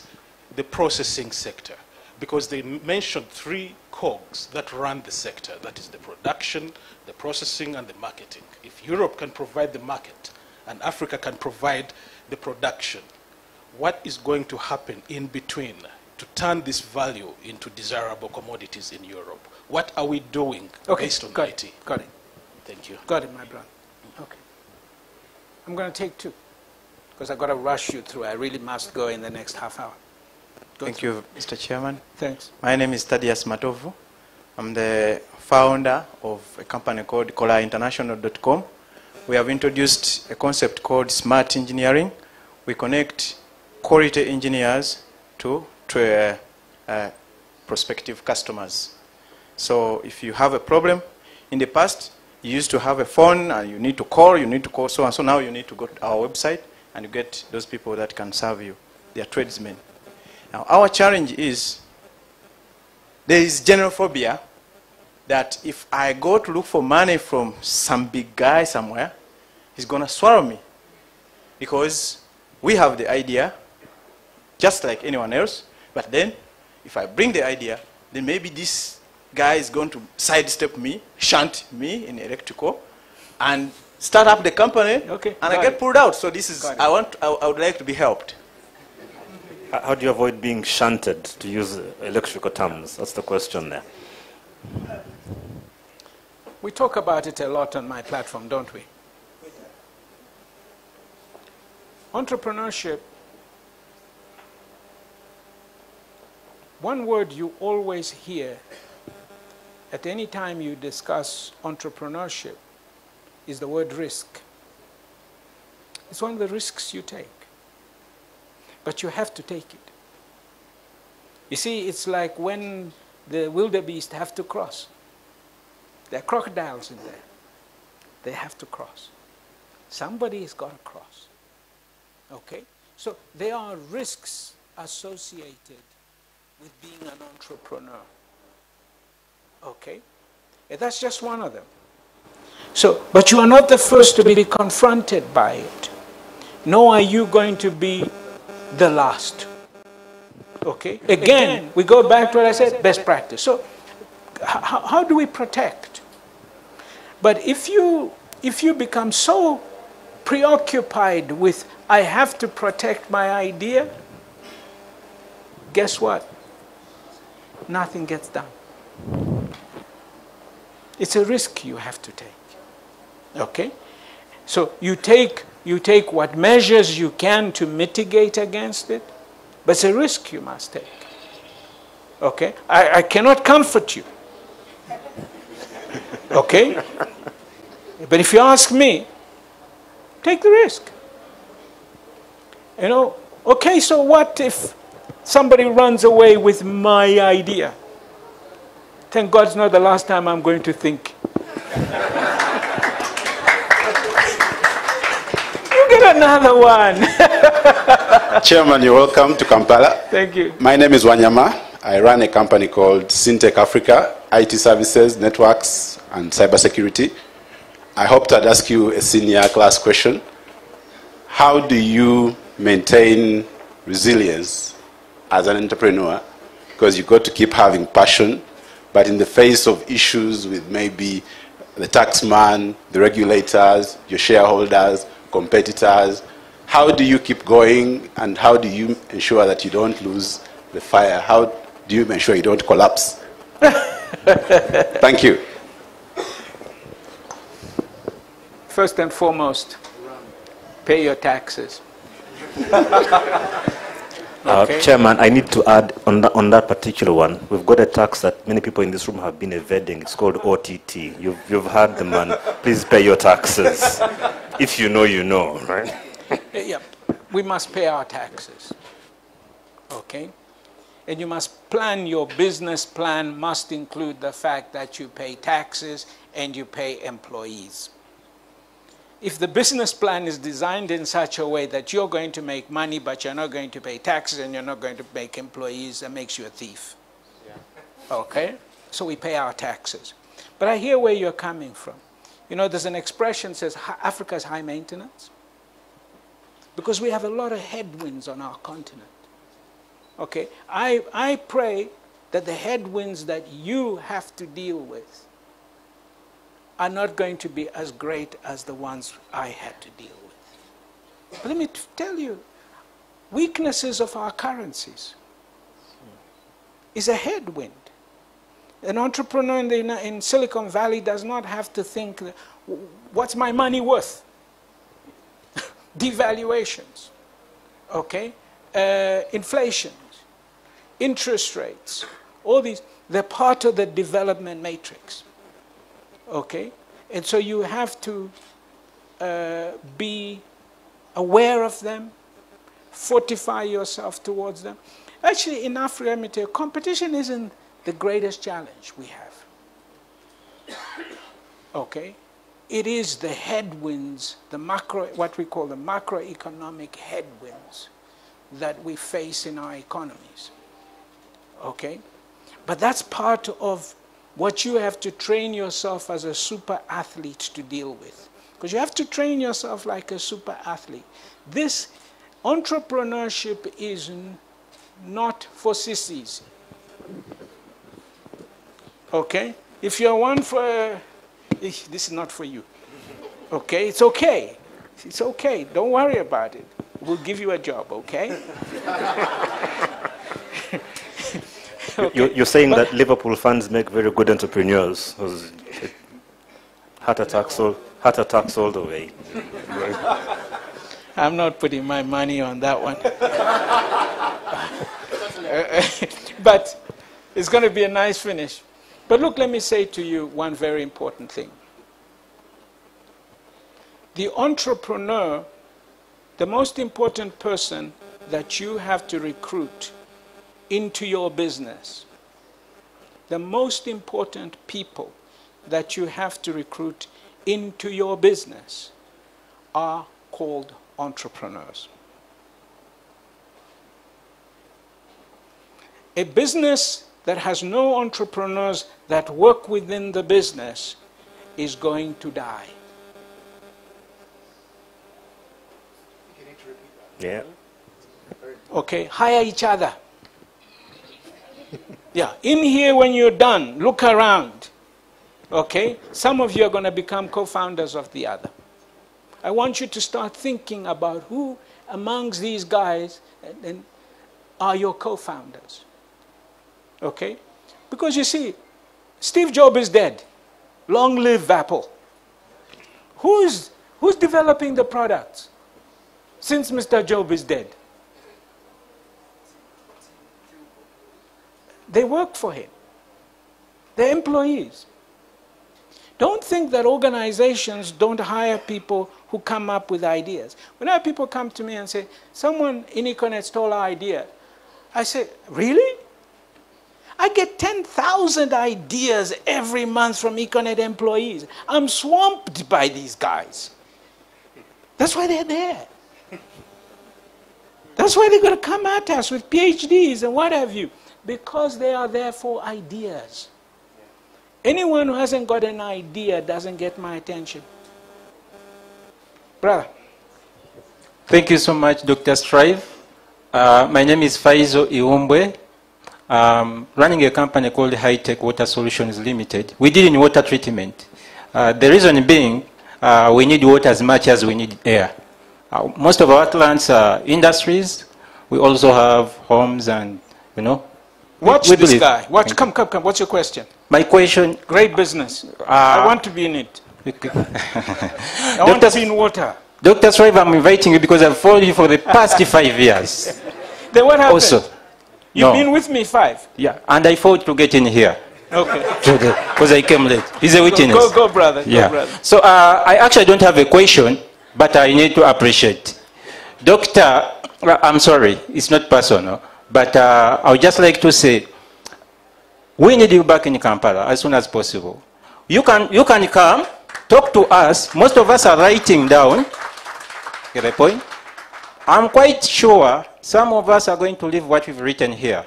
the processing sector, because they mentioned three cogs that run the sector. That is the production, the processing, and the marketing. If Europe can provide the market and Africa can provide the production, what is going to happen in between to turn this value into desirable commodities in Europe? What are we doing based on IT? Got it. Thank you. Got it, my brother. Okay. I'm going to take two, because I've got to rush you through. I really must go in the next half hour. Thank you, Mr. Chairman. Thanks. My name is Thaddeus Matovu. I'm the founder of a company called ColaInternational.com. We have introduced a concept called smart engineering. We connect quality engineers to prospective customers. So if you have a problem, in the past, you used to have a phone and you need to call so and so. Now you need to go to our website and get those people that can serve you. They are tradesmen. Now our challenge is there is general phobia that if I go to look for money from some big guy somewhere, he's going to swallow me, because we have the idea just like anyone else, but then if I bring the idea, then maybe this guy is going to sidestep me, shunt me in electrical, and start up the company, and I get pulled out. So this is, I would like to be helped. How do you avoid being shunted, to use electrical terms? That's the question there. We talk about it a lot on my platform, don't we? Entrepreneurship, one word you always hear At any time you discuss entrepreneurship, is the word risk. It's one of the risks you take. But you have to take it. You see, it's like when the wildebeest have to cross. There are crocodiles in there. They have to cross. Somebody has got to cross. Okay? So there are risks associated with being an entrepreneur. Okay? And that's just one of them. So, but you are not the first to be confronted by it. Nor are you going to be the last. Okay? Again, we go back to what I said, best practice. So, how do we protect? But if you become so preoccupied with, I have to protect my idea, guess what? Nothing gets done. It's a risk you have to take. Okay? So you take what measures you can to mitigate against it, but it's a risk you must take. Okay? I cannot comfort you. Okay? But if you ask me, take the risk. You know, okay, so what if somebody runs away with my idea? Thank God it's not the last time I'm going to think. You get another one. Chairman, you're welcome to Kampala. Thank you. My name is Wanyama. I run a company called Syntech Africa, IT services, networks, and cybersecurity. I hoped I'd ask you a senior class question. How do you maintain resilience as an entrepreneur? Because you've got to keep having passion, but in the face of issues with maybe the taxman, the regulators, your shareholders, competitors, how do you keep going and how do you ensure that you don't lose the fire? How do you make sure you don't collapse? Thank you. First and foremost, pay your taxes. Okay. Chairman, I need to add on that particular one. We've got a tax that many people in this room have been evading. It's called OTT. You've heard the man. Please pay your taxes. If you know, you know, right? Yeah, we must pay our taxes. Okay? And you must plan, your business plan must include the fact that you pay taxes and you pay employees. If the business plan is designed in such a way that you're going to make money but you're not going to pay taxes and you're not going to make employees, that makes you a thief. Yeah. Okay? So we pay our taxes. But I hear where you're coming from. You know, there's an expression that says Africa's high maintenance because we have a lot of headwinds on our continent. Okay, I pray that the headwinds that you have to deal with are not going to be as great as the ones I had to deal with. But let me tell you, weaknesses of our currencies is a headwind. An entrepreneur in Silicon Valley does not have to think, what's my money worth? Devaluations, okay? Inflation, interest rates, all these, they're part of the development matrix. Okay? And so you have to be aware of them, fortify yourself towards them. Actually, in Africa, let me tell you, competition isn't the greatest challenge we have. Okay? It is the headwinds, the macro, what we call the macroeconomic headwinds that we face in our economies. Okay? But that's part of what you have to train yourself as a super athlete to deal with. Because you have to train yourself like a super athlete. This entrepreneurship is not for sissies. Okay? If you're one for, this is not for you. Okay? It's okay. It's okay. Don't worry about it. We'll give you a job, okay? Okay. You're saying but that Liverpool fans make very good entrepreneurs. Heart attacks all the way. I'm not putting my money on that one. But it's going to be a nice finish. But look, let me say to you one very important thing. The entrepreneur, the most important person that you have to recruit into your business, the most important people that you have to recruit into your business are called entrepreneurs. A business that has no entrepreneurs that work within the business is going to die. You need to repeat that. Yeah. Okay, hire each other. Yeah, in here when you're done, look around. Okay, some of you are going to become co-founders of the other. I want you to start thinking about who amongst these guys are your co-founders. Okay? Because you see, Steve Jobs is dead. Long live Apple. Who's developing the products since Mr. Jobs is dead? They work for him. They're employees. Don't think that organizations don't hire people who come up with ideas. When our people come to me and say, someone in Econet stole our idea, I say, really? I get 10,000 ideas every month from Econet employees. I'm swamped by these guys. That's why they're there. That's why they're going to come at us with PhDs and what have you, because they are there for ideas. Anyone who hasn't got an idea doesn't get my attention. Brother. Thank you so much, Dr. Strive. My name is Faizo Iwombwe. Running a company called High Tech Water Solutions Limited. We deal in water treatment. The reason being, we need water as much as we need air. Most of our lands are industries. We also have homes and, you know. Watch this guy. Watch. Come. What's your question? My question. Great business. I want to be in it. Okay. I want to be in water. Dr. Strive, I'm inviting you because I've followed you for the past 5 years. Then what happened? Also, you've been with me 5? Yeah, and I fought to get in here. Okay. Because I came late. He's a witness. Go, brother. Yeah. Go, brother. So I actually don't have a question, but I need to appreciate. Doctor, I'm sorry, it's not personal, but I would just like to say, we need you back in Kampala as soon as possible. You can come, talk to us. Most of us are writing down. Get the point? I'm quite sure some of us are going to leave what we've written here.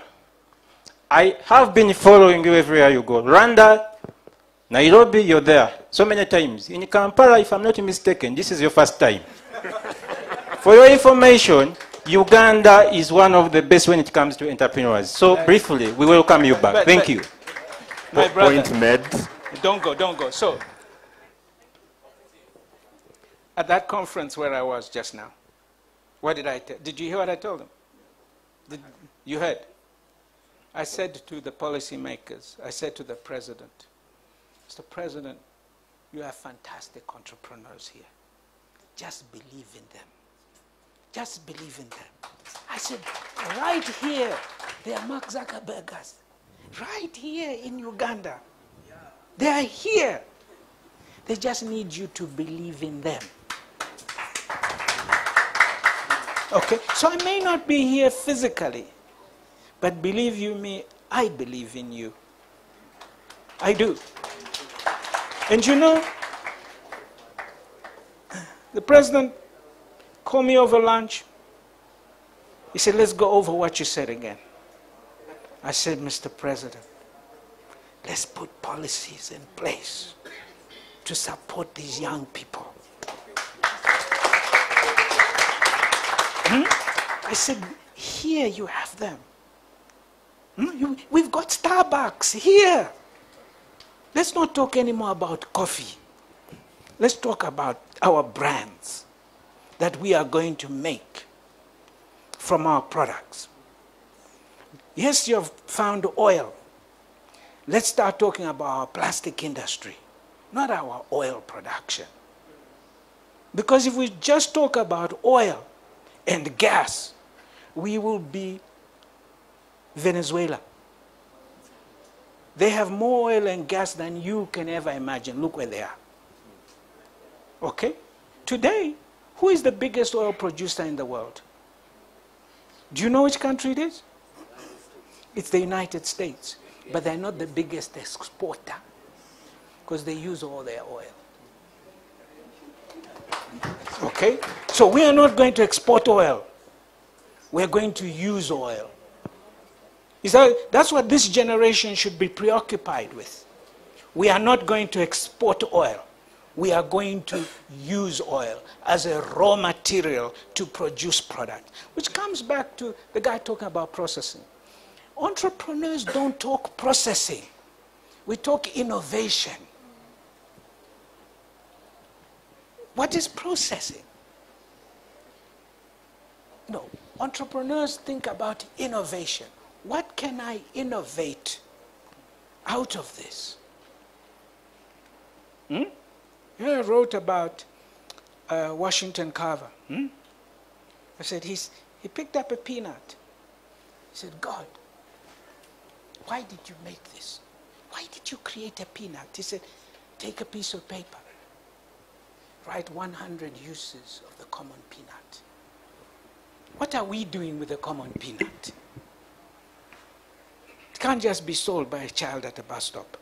I have been following you everywhere you go. Rwanda, Nairobi, you're there so many times. In Kampala, if I'm not mistaken, this is your first time. For your information, Uganda is one of the best when it comes to entrepreneurs. So briefly, we welcome you back. Thank you. My brother, point made. Don't go. So, at that conference where I was just now, what did I tell? Did you hear what I told them? You heard? I said to the policymakers, I said to the president, Mr. President, you have fantastic entrepreneurs here. Just believe in them. Just believe in them. I said, right here, they are Mark Zuckerbergers. Right here in Uganda. They are here. They just need you to believe in them. Okay, so I may not be here physically, but believe you me, I believe in you. I do. And you know, the president called me over lunch. He said, let's go over what you said again. I said, Mr. President, let's put policies in place to support these young people. I said, here you have them. We've got Starbucks here. Let's not talk anymore about coffee. Let's talk about our brands that we are going to make from our products. Yes, you have found oil. Let's start talking about our plastic industry, not our oil production. Because if we just talk about oil and gas, we will be Venezuela. They have more oil and gas than you can ever imagine. Look where they are. Okay? Today, who is the biggest oil producer in the world? Do you know which country it is? It's the United States. But they're not the biggest exporter because they use all their oil. Okay? So we are not going to export oil. We're going to use oil. That's what this generation should be preoccupied with. We are not going to export oil. We are going to use oil as a raw material to produce product, which comes back to the guy talking about processing. Entrepreneurs don't talk processing. We talk innovation. What is processing? No. Entrepreneurs think about innovation. What can I innovate out of this? Hmm? I wrote about Washington Carver. Hmm? I said, he picked up a peanut. He said, God, why did you make this? Why did you create a peanut? He said, take a piece of paper. Write 100 uses of the common peanut. What are we doing with the common peanut? It can't just be sold by a child at a bus stop.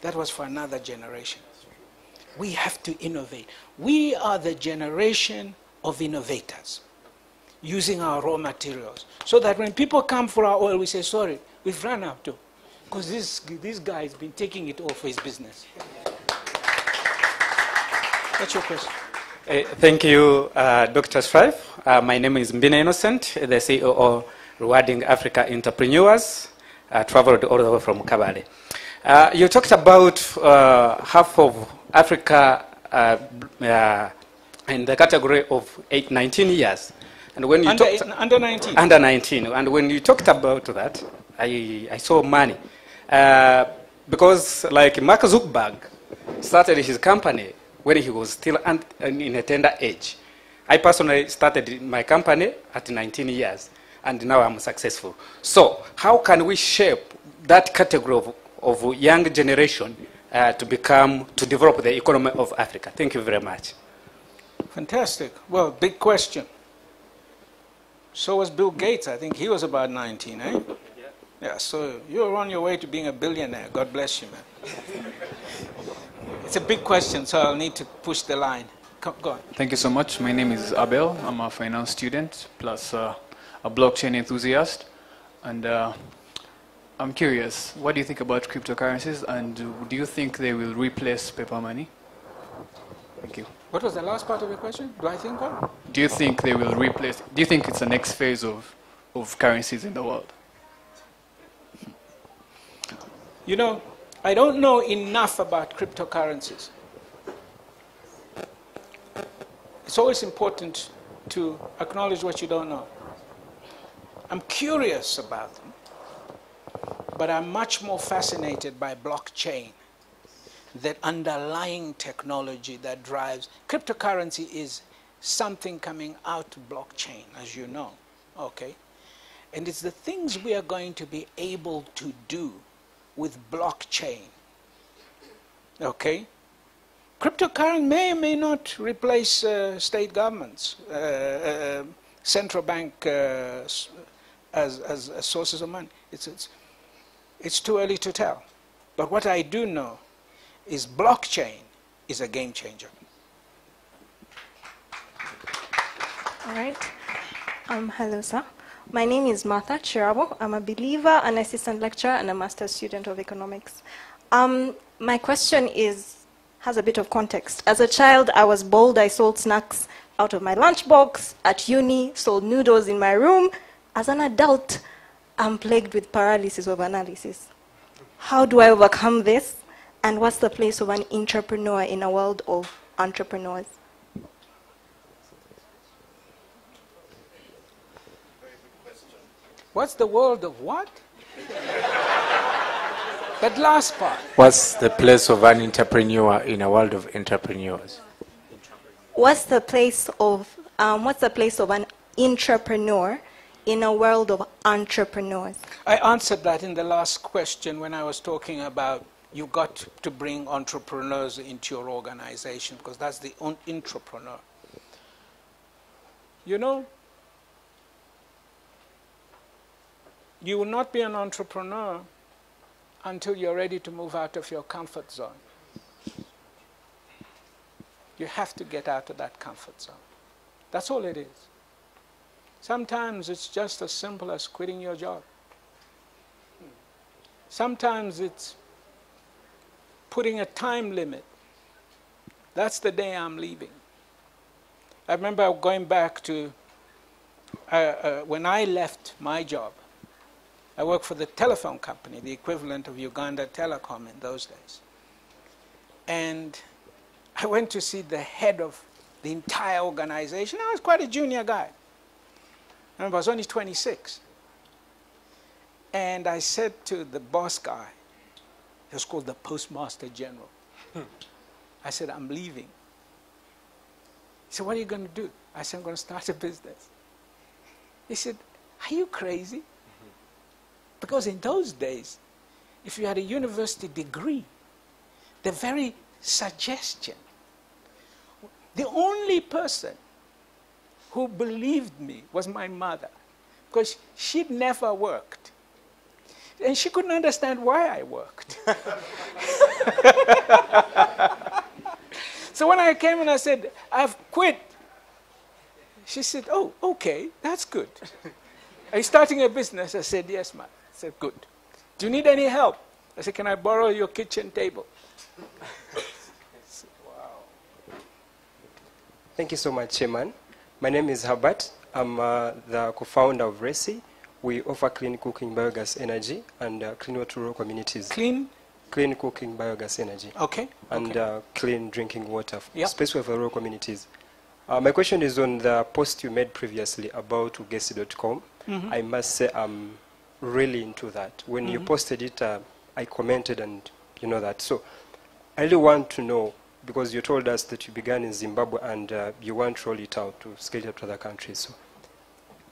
That was for another generation. We have to innovate. We are the generation of innovators, using our raw materials. So that when people come for our oil, we say, sorry, we've run out too. Because this guy has been taking it all for his business. That's your question. Thank you, Dr. Strive. My name is Mbina Innocent, the CEO of Rewarding Africa Entrepreneurs. I traveled all over from Kabale. You talked about half of Africa in the category of 8-19 years. And when you under 19. Under 19. And when you talked about that, I saw money. Because like Mark Zuckerberg started his company when he was still in a tender age. I personally started my company at 19 years, and now I'm successful. So how can we shape that category of young generation to develop the economy of Africa? Thank you very much. Fantastic. Well, big question. So was Bill Gates. I think he was about 19, eh? Yeah. Yeah, so you're on your way to being a billionaire. God bless you, man. It's a big question, so I'll need to push the line. Go on. Thank you so much. My name is Abel. I'm a finance student, plus a blockchain enthusiast. And I'm curious, what do you think about cryptocurrencies, and do you think they will replace paper money? Thank you. What was the last part of your question? Do I think what? Do you think they will replace, do you think it's the next phase of currencies in the world? You know, I don't know enough about cryptocurrencies. It's always important to acknowledge what you don't know. I'm curious about them, but I'm much more fascinated by blockchain, that underlying technology that drives. Cryptocurrency is something coming out of blockchain, as you know, okay? And it's the things we are going to be able to do with blockchain, okay? Cryptocurrency may or may not replace state governments, central bank as sources of money. It's too early to tell. But what I do know is blockchain is a game changer. All right. Hello, sir. My name is Martha Chirabo. I'm a believer, an assistant lecturer, and a master's student of economics. My question has a bit of context. As a child, I was bold. I sold snacks out of my lunchbox. At uni, sold noodles in my room. As an adult, I'm plagued with paralysis of analysis. How do I overcome this? And what's the place of an entrepreneur in a world of entrepreneurs? What's the world of what? That last part. What's the place of an entrepreneur in a world of entrepreneurs? What's the place of an entrepreneur in a world of entrepreneurs? I answered that in the last question when I was talking about you got to bring entrepreneurs into your organization because that's the entrepreneur. You know, you will not be an entrepreneur until you're ready to move out of your comfort zone. You have to get out of that comfort zone. That's all it is. Sometimes it's just as simple as quitting your job. Sometimes it's putting a time limit. That's the day I'm leaving. I remember going back to when I left my job. I worked for the telephone company, the equivalent of Uganda Telecom in those days. And I went to see the head of the entire organization. I was quite a junior guy. I remember I was only 26. And I said to the boss guy, he was called the Postmaster General. I said, I'm leaving. He said, what are you going to do? I said, I'm going to start a business. He said, are you crazy? Because in those days, if you had a university degree, the very suggestion, the only person who believed me was my mother, because she'd never worked. And she couldn't understand why I worked. So when I came and I said, I've quit, she said, oh, okay, that's good. Are you starting a business? I said, yes, ma'am. I said, good. Do you need any help? I said, can I borrow your kitchen table? Wow. Thank you so much, Chairman. My name is Habat. I'm the co-founder of RESI. We offer clean cooking, biogas energy, and clean water rural communities. Clean? Clean cooking, biogas energy. Okay. And okay. Clean drinking water, yep. Especially for rural communities. My question is on the post you made previously about ugesi.com. Mm-hmm. I must say I'm really into that. When mm-hmm. you posted it, I commented and you know that. So I really want to know, because you told us that you began in Zimbabwe and you want to roll it out to scale it up to other countries. So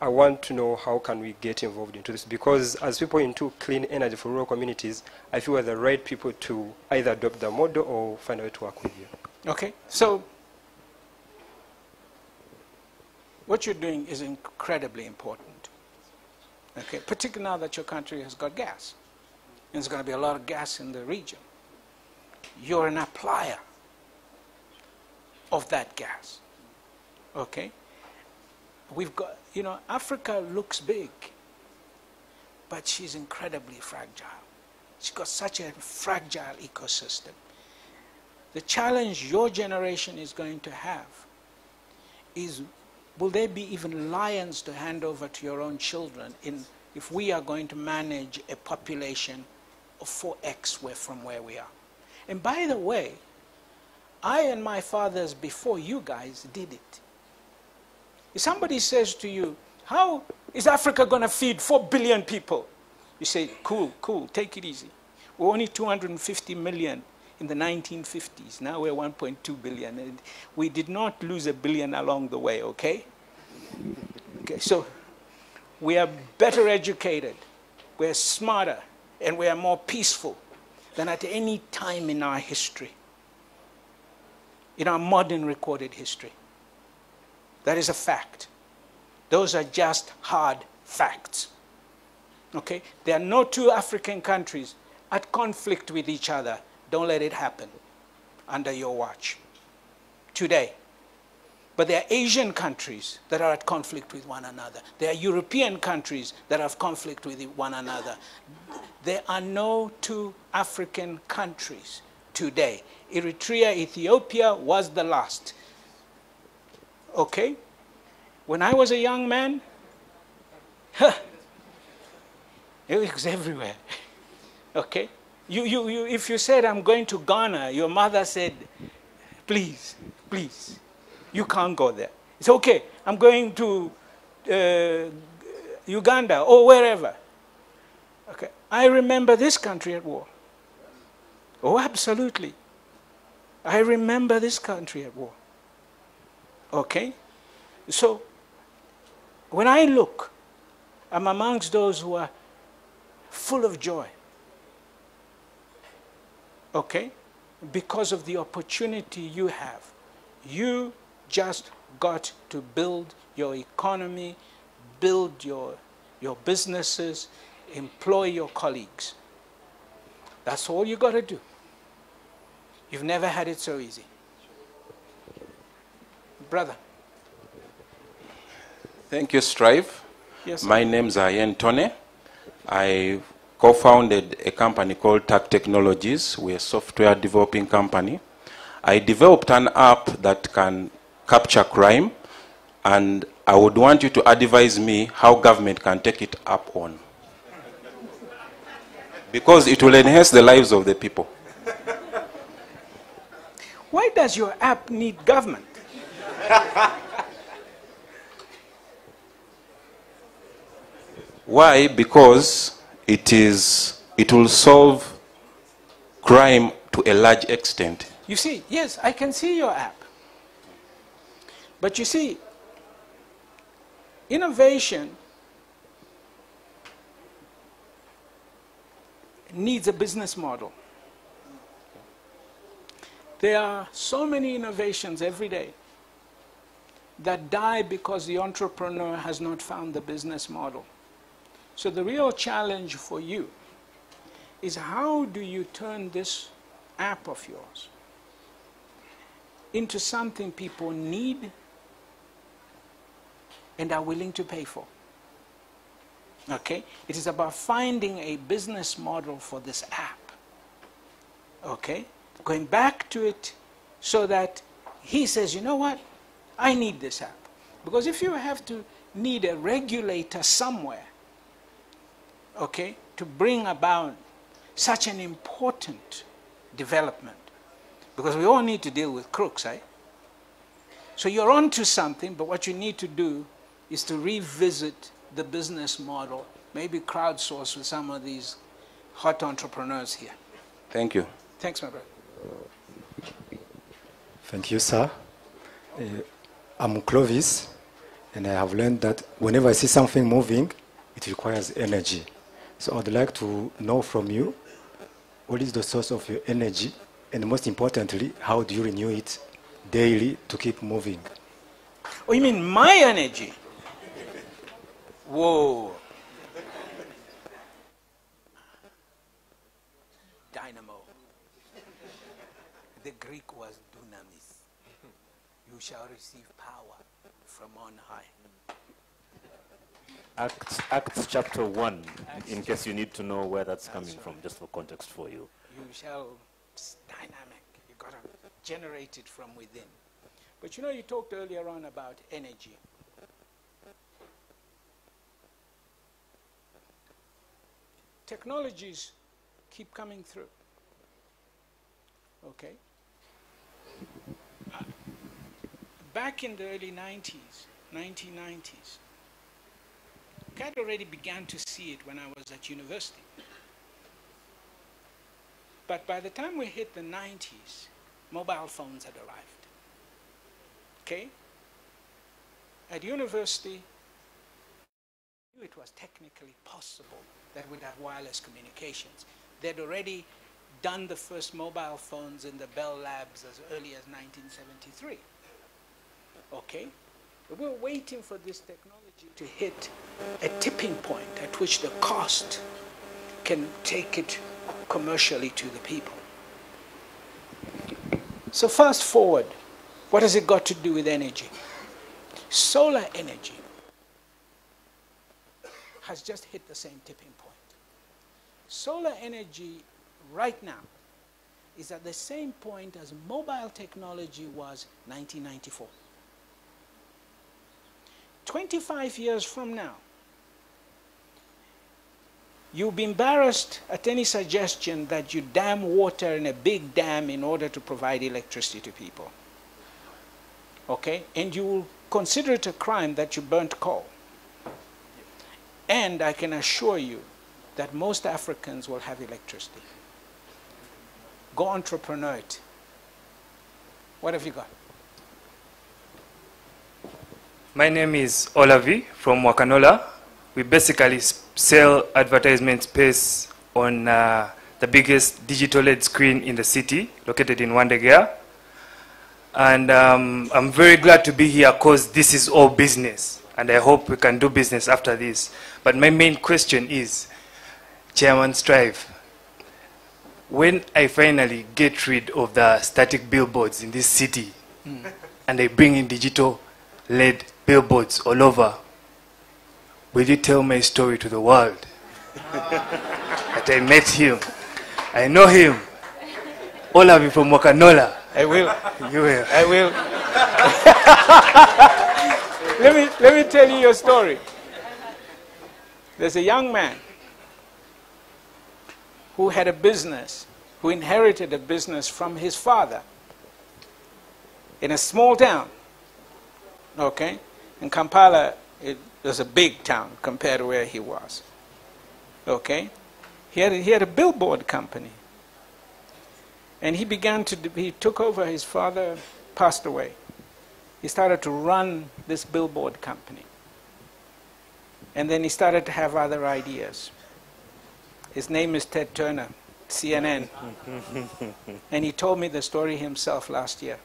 I want to know how can we get involved into this, because as people into clean energy for rural communities, I feel we're the right people to either adopt the model or find a way to work with you. Okay. So what you're doing is incredibly important. Okay, particularly now that your country has got gas. And there's going to be a lot of gas in the region. You're an applier of that gas. Okay? We've got, you know, Africa looks big, but she's incredibly fragile. She's got such a fragile ecosystem. The challenge your generation is going to have is, will there be even lions to hand over to your own children if we are going to manage a population of 4x from where we are? And by the way, I and my fathers before you guys did it. If somebody says to you, how is Africa going to feed 4 billion people? You say, cool, cool, take it easy. We're only 250 million in the 1950s. Now we're 1.2 billion. And we did not lose a billion along the way, okay? Okay, so we are better educated, we're smarter, and we are more peaceful than at any time in our history, in our modern recorded history. That is a fact. Those are just hard facts. Okay? There are no two African countries at conflict with each other. Don't let it happen under your watch today. But there are Asian countries that are at conflict with one another. There are European countries that have conflict with one another. There are no two African countries today. Eritrea, Ethiopia was the last. Okay? When I was a young man, it was everywhere. Okay? If you said, I'm going to Ghana, your mother said, please, please, you can't go there. It's okay, I'm going to Uganda or wherever. Okay. I remember this country at war. Oh, absolutely. I remember this country at war. Okay? So, when I look, I'm amongst those who are full of joy. Okay? Because of the opportunity you have. You just got to build your economy, build your businesses, employ your colleagues. That's all you got to do. You've never had it so easy. Brother. Thank you, Strive. Yes, sir. My name's Ayen Tone. I co-founded a company called TAC Technologies. We're a software developing company. I developed an app that can capture crime, and I would want you to advise me how government can take it up on. Because it will enhance the lives of the people. Why does your app need government? Why? Because it will solve crime to a large extent. You see, yes, I can see your app. But you see, innovation needs a business model. There are so many innovations every day that die because the entrepreneur has not found the business model. So the real challenge for you is, how do you turn this app of yours into something people need and are willing to pay for? Okay? It is about finding a business model for this app. Okay? Going back to it so that he says, you know what? I need this app. Because if you have to need a regulator somewhere, okay, to bring about such an important development, because we all need to deal with crooks, eh? So you're onto something, but what you need to do is to revisit the business model, maybe crowdsource with some of these hot entrepreneurs here. Thank you. Thanks, my brother. Thank you, sir. I'm Clovis, and I have learned that whenever I see something moving, it requires energy. So I'd like to know from you, what is the source of your energy, and most importantly, how do you renew it daily to keep moving? Oh, you mean my energy? Whoa. Dynamo. The Greek was dunamis. You shall receive power from on high. Acts chapter 1, in case you need to know where that's coming from, just for context for you. You shall, it's dynamic. You've got to generate it from within. But you know, you talked earlier on about energy. Technologies keep coming through. Okay? Back in the early 90s, 1990s, I already began to see it when I was at university. But by the time we hit the 90s, mobile phones had arrived. Okay? At university, it was technically possible that we'd have wireless communications. They'd already done the first mobile phones in the Bell Labs as early as 1973. Okay? But we were waiting for this technology to hit a tipping point at which the cost can take it commercially to the people. So fast forward, what has it got to do with energy? Solar energy has just hit the same tipping point. Solar energy right now is at the same point as mobile technology was 1994. 25 years from now, you'll be embarrassed at any suggestion that you dam water in a big dam in order to provide electricity to people. Okay? And you will consider it a crime that you burnt coal. And I can assure you that most Africans will have electricity. Go entrepreneur it. What have you got? My name is Olavi from Wakanola. we basically sell advertisement space on the biggest digital LED screen in the city, located in Wandegea. And I'm very glad to be here because this is all business, and I hope we can do business after this. But my main question is, Chairman Strive, when I finally get rid of the static billboards in this city, and I bring in digital LED billboards all over, will you tell my story to the world? That I met him, I know him, all of you from Wakanola. I will. You will. I will. Let me tell you your story. There's a young man who had a business, who inherited a business from his father in a small town, okay? In Kampala, it was a big town compared to where he was, okay? He had a billboard company. And he began to, he took over, his father passed away. He started to run this billboard company. And then he started to have other ideas. His name is Ted Turner, CNN. And he told me the story himself last year.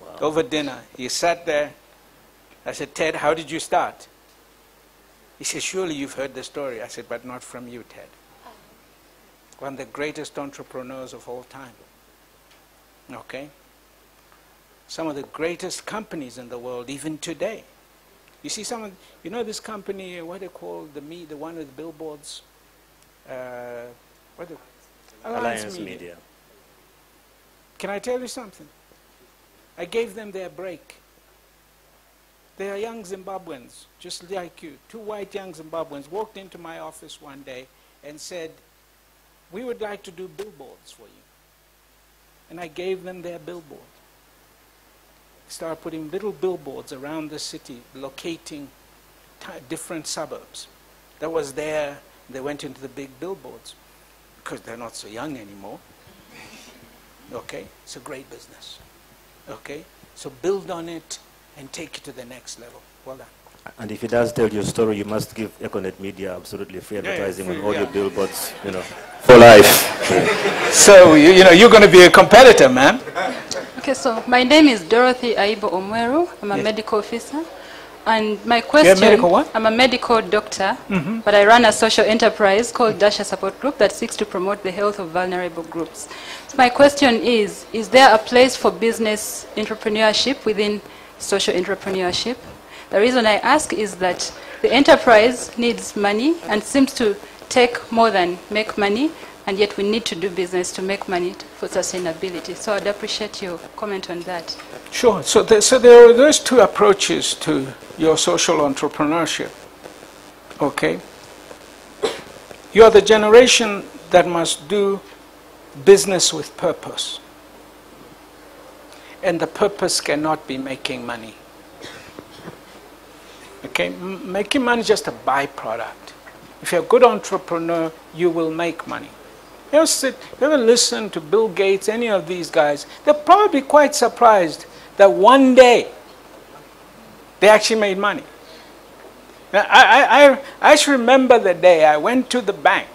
Wow. Over dinner, he sat there. I said, Ted, how did you start? He said, surely you've heard the story. I said, but not from you, Ted. One of the greatest entrepreneurs of all time. Okay? Some of the greatest companies in the world, even today. You see some of, you know this company, what they call, the one with billboards? Alliance Media. Can I tell you something? I gave them their break. They are young Zimbabweans, just like you. Two white young Zimbabweans walked into my office one day and said, we would like to do billboards for you. And I gave them their billboard. Started putting little billboards around the city, locating different suburbs. That was there. They went into the big billboards because they're not so young anymore. Okay, it's a great business. Okay, so build on it and take it to the next level. Well done. And if he does tell your story, you must give Econet Media absolutely free advertising on all your billboards, you know, for life. Yeah. So, you know, you're going to be a competitor, man. Okay, so my name is Dorothy Aibo Omweru. I'm a medical officer. And my question, I'm a medical doctor, but I run a social enterprise called Dasha Support Group that seeks to promote the health of vulnerable groups. So my question is there a place for business entrepreneurship within social entrepreneurship? The reason I ask is that the enterprise needs money and seems to take more than make money, and yet we need to do business to make money for sustainability. So I'd appreciate your comment on that. Sure. So there are those two approaches to your social entrepreneurship, okay? You are the generation that must do business with purpose, and the purpose cannot be making money. Okay, making money is just a byproduct. If you're a good entrepreneur, you will make money. Ever listen to Bill Gates, any of these guys, they're probably quite surprised that one day they actually made money. Now, I actually remember the day I went to the bank.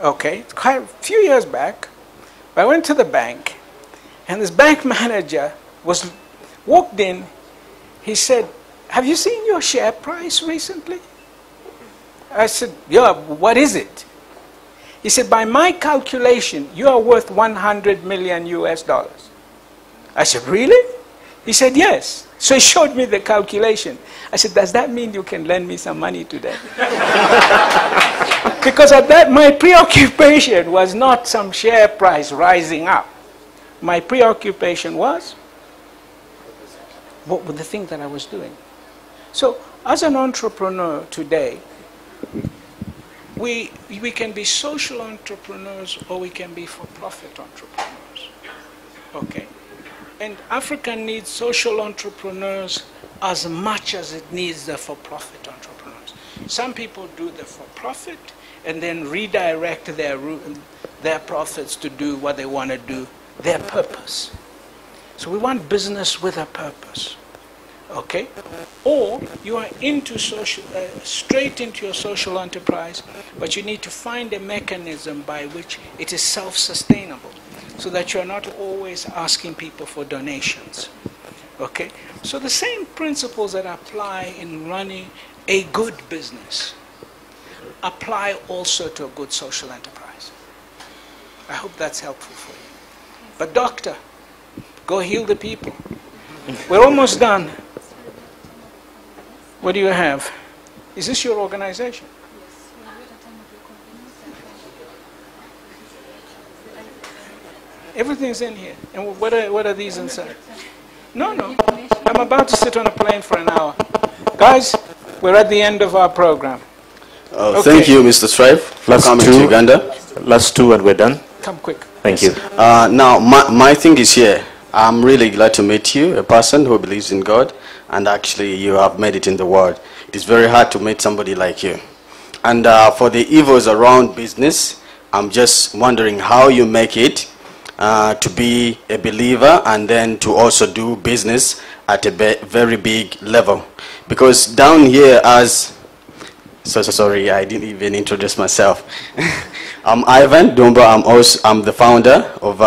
Okay, it's quite a few years back, but I went to the bank, and this bank manager walked in. He said, have you seen your share price recently? I said, yeah, what is it? He said, by my calculation, you are worth $100 million. I said, really? He said, yes. So he showed me the calculation. I said, does that mean you can lend me some money today? Because at that, my preoccupation was not some share price rising up. My preoccupation was what was the thing that I was doing. So, as an entrepreneur today, we can be social entrepreneurs or we can be for-profit entrepreneurs, okay? And Africa needs social entrepreneurs as much as it needs the for-profit entrepreneurs. Some people do the for-profit and then redirect their profits to do what they want to do, their purpose. So we want business with a purpose. okay? Or you are into social, straight into your social enterprise, but you need to find a mechanism by which it is self-sustainable, so that you are not always asking people for donations, okay? So the same principles that apply in running a good business apply also to a good social enterprise. I hope that's helpful for you. But doctor, go heal the people. We're almost done. What do you have? Is this your organization? Everything's in here. And what are these inside? No. I'm about to sit on a plane for an hour. Guys, we're at the end of our program. Okay. Thank you, Mr. Strive, for coming to Uganda. Last two and we're done. Come quick. Thank you. Now, my thing is here. I'm really glad to meet you, a person who believes in God, and actually you have made it in the world. It is very hard to meet somebody like you. And for the evils around business, I'm just wondering how you make it to be a believer and then to also do business at a very big level. Because down here as... So sorry, I didn't even introduce myself. I'm Ivan Dumba. I'm the founder of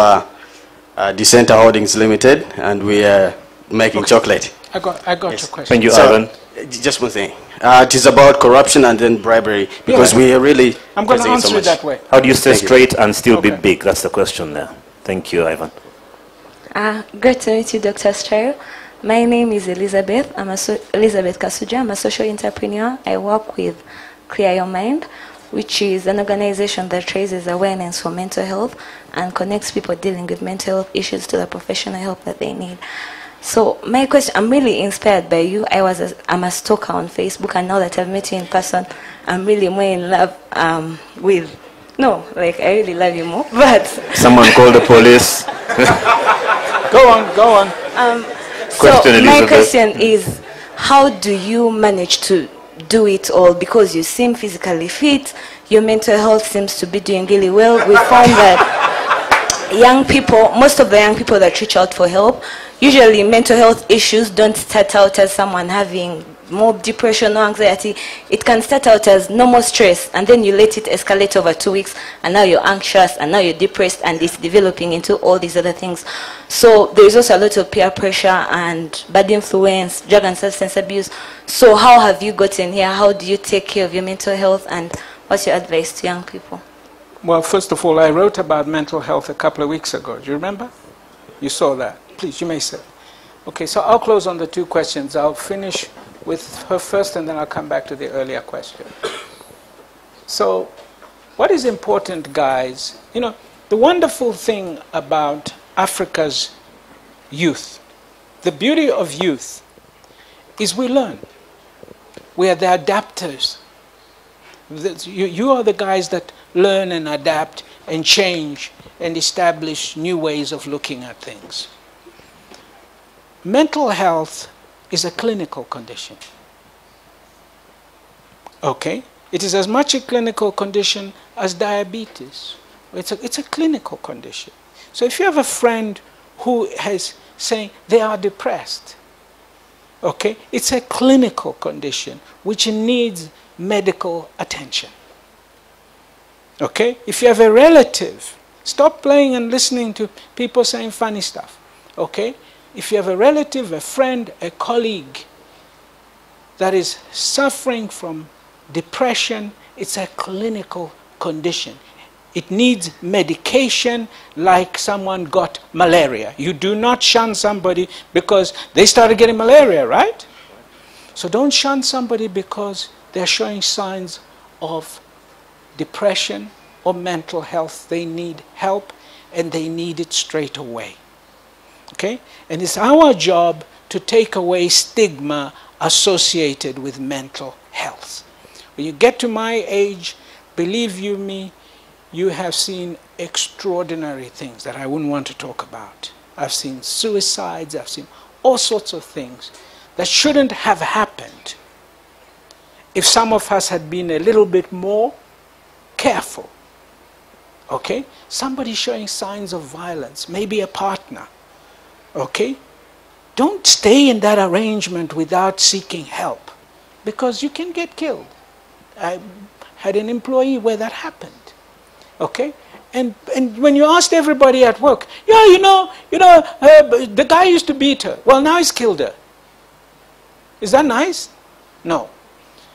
Decenter Holdings Limited, and we are making chocolate. I got yes. Your question. Thank you, so, Ivan. Just one thing. It is about corruption and then bribery, because we are really... I'm going to answer it that way. How do you stay straight and still be big? That's the question there. Thank you, Ivan. Great to meet you, Dr. Strive. My name is Elizabeth. Elizabeth Kasuja. I'm a social entrepreneur. I work with Clear Your Mind, which is an organization that raises awareness for mental health and connects people dealing with mental health issues to the professional help that they need. So my question, I'm really inspired by you. I'm a stalker on Facebook, and now that I've met you in person, I'm really more in love with... No, like, I really love you more, but... Someone call the police. Go on. So my question is, how do you manage to do it all? Because you seem physically fit, your mental health seems to be doing really well. We found that young people, most of the young people that reach out for help, usually mental health issues don't start out as someone having more depression or anxiety. It can start out as normal stress, and then you let it escalate over 2 weeks, and now you're anxious, and now you're depressed, and it's developing into all these other things. So there is also a lot of peer pressure and bad influence, drug and substance abuse. So how have you gotten here? How do you take care of your mental health, and what's your advice to young people? Well, first of all, I wrote about mental health a couple of weeks ago. Do you remember? You saw that. Please, you may say. Okay, so I'll close on the two questions. I'll finish with her first, and then I'll come back to the earlier question. So what is important, guys, you know, the wonderful thing about Africa's youth, the beauty of youth, is we learn. We are the adapters. You are the guys that learn and adapt and change and establish new ways of looking at things. Mental health is a clinical condition. Okay? It is as much a clinical condition as diabetes. It's a clinical condition. So if you have a friend who is saying they are depressed, okay, it's a clinical condition which needs medical attention. Okay? If you have a relative, stop playing and listening to people saying funny stuff. Okay? If you have a relative, a friend, a colleague that is suffering from depression, it's a clinical condition. It needs medication like someone got malaria. You do not shun somebody because they started getting malaria, right? So don't shun somebody because they're showing signs of depression or mental health. They need help, and they need it straight away. Okay? And it's our job to take away stigma associated with mental health. When you get to my age, believe you me, you have seen extraordinary things that I wouldn't want to talk about. I've seen suicides, I've seen all sorts of things that shouldn't have happened if some of us had been a little bit more careful. Okay? Somebody showing signs of violence, maybe a partner. Okay? Don't stay in that arrangement without seeking help, because you can get killed. I had an employee where that happened. Okay? And when you asked everybody at work, yeah, the guy used to beat her. Well, now he's killed her. Is that nice? No.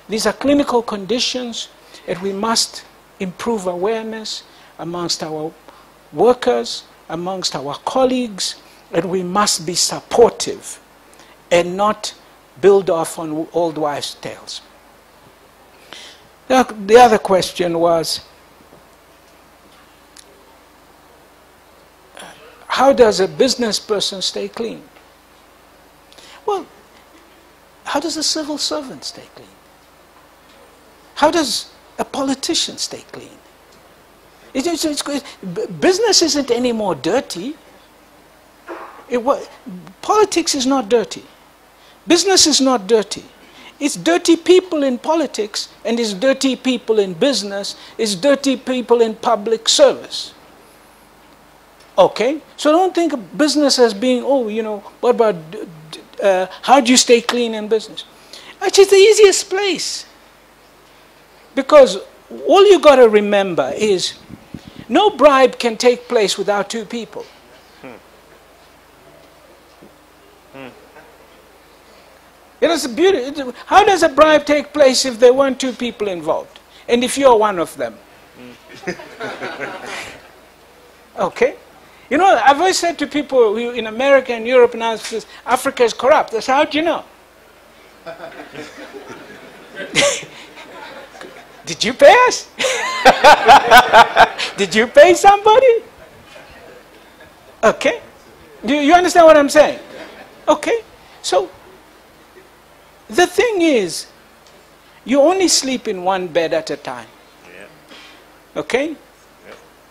These are clinical conditions that we must improve awareness amongst our workers, amongst our colleagues, and we must be supportive and not build off on old wives' tales. Now, the other question was, how does a business person stay clean? Well, how does a civil servant stay clean? How does a politician stay clean? Business isn't any more dirty. Politics is not dirty. Business is not dirty. It's dirty people in politics, and it's dirty people in business, it's dirty people in public service. Okay? So don't think of business as being, oh, what about, how do you stay clean in business? Actually, it's the easiest place. Because all you got to remember is no bribe can take place without two people. It is a beauty. How does a bribe take place if there weren't two people involved? And if you're one of them? Okay? I've always said to people in America and Europe and others, Africa is corrupt. They say, how do you know? Did you pay us? Did you pay somebody? Okay? You understand what I'm saying? Okay? So, the thing is, you only sleep in one bed at a time. Yeah. Okay? Yeah.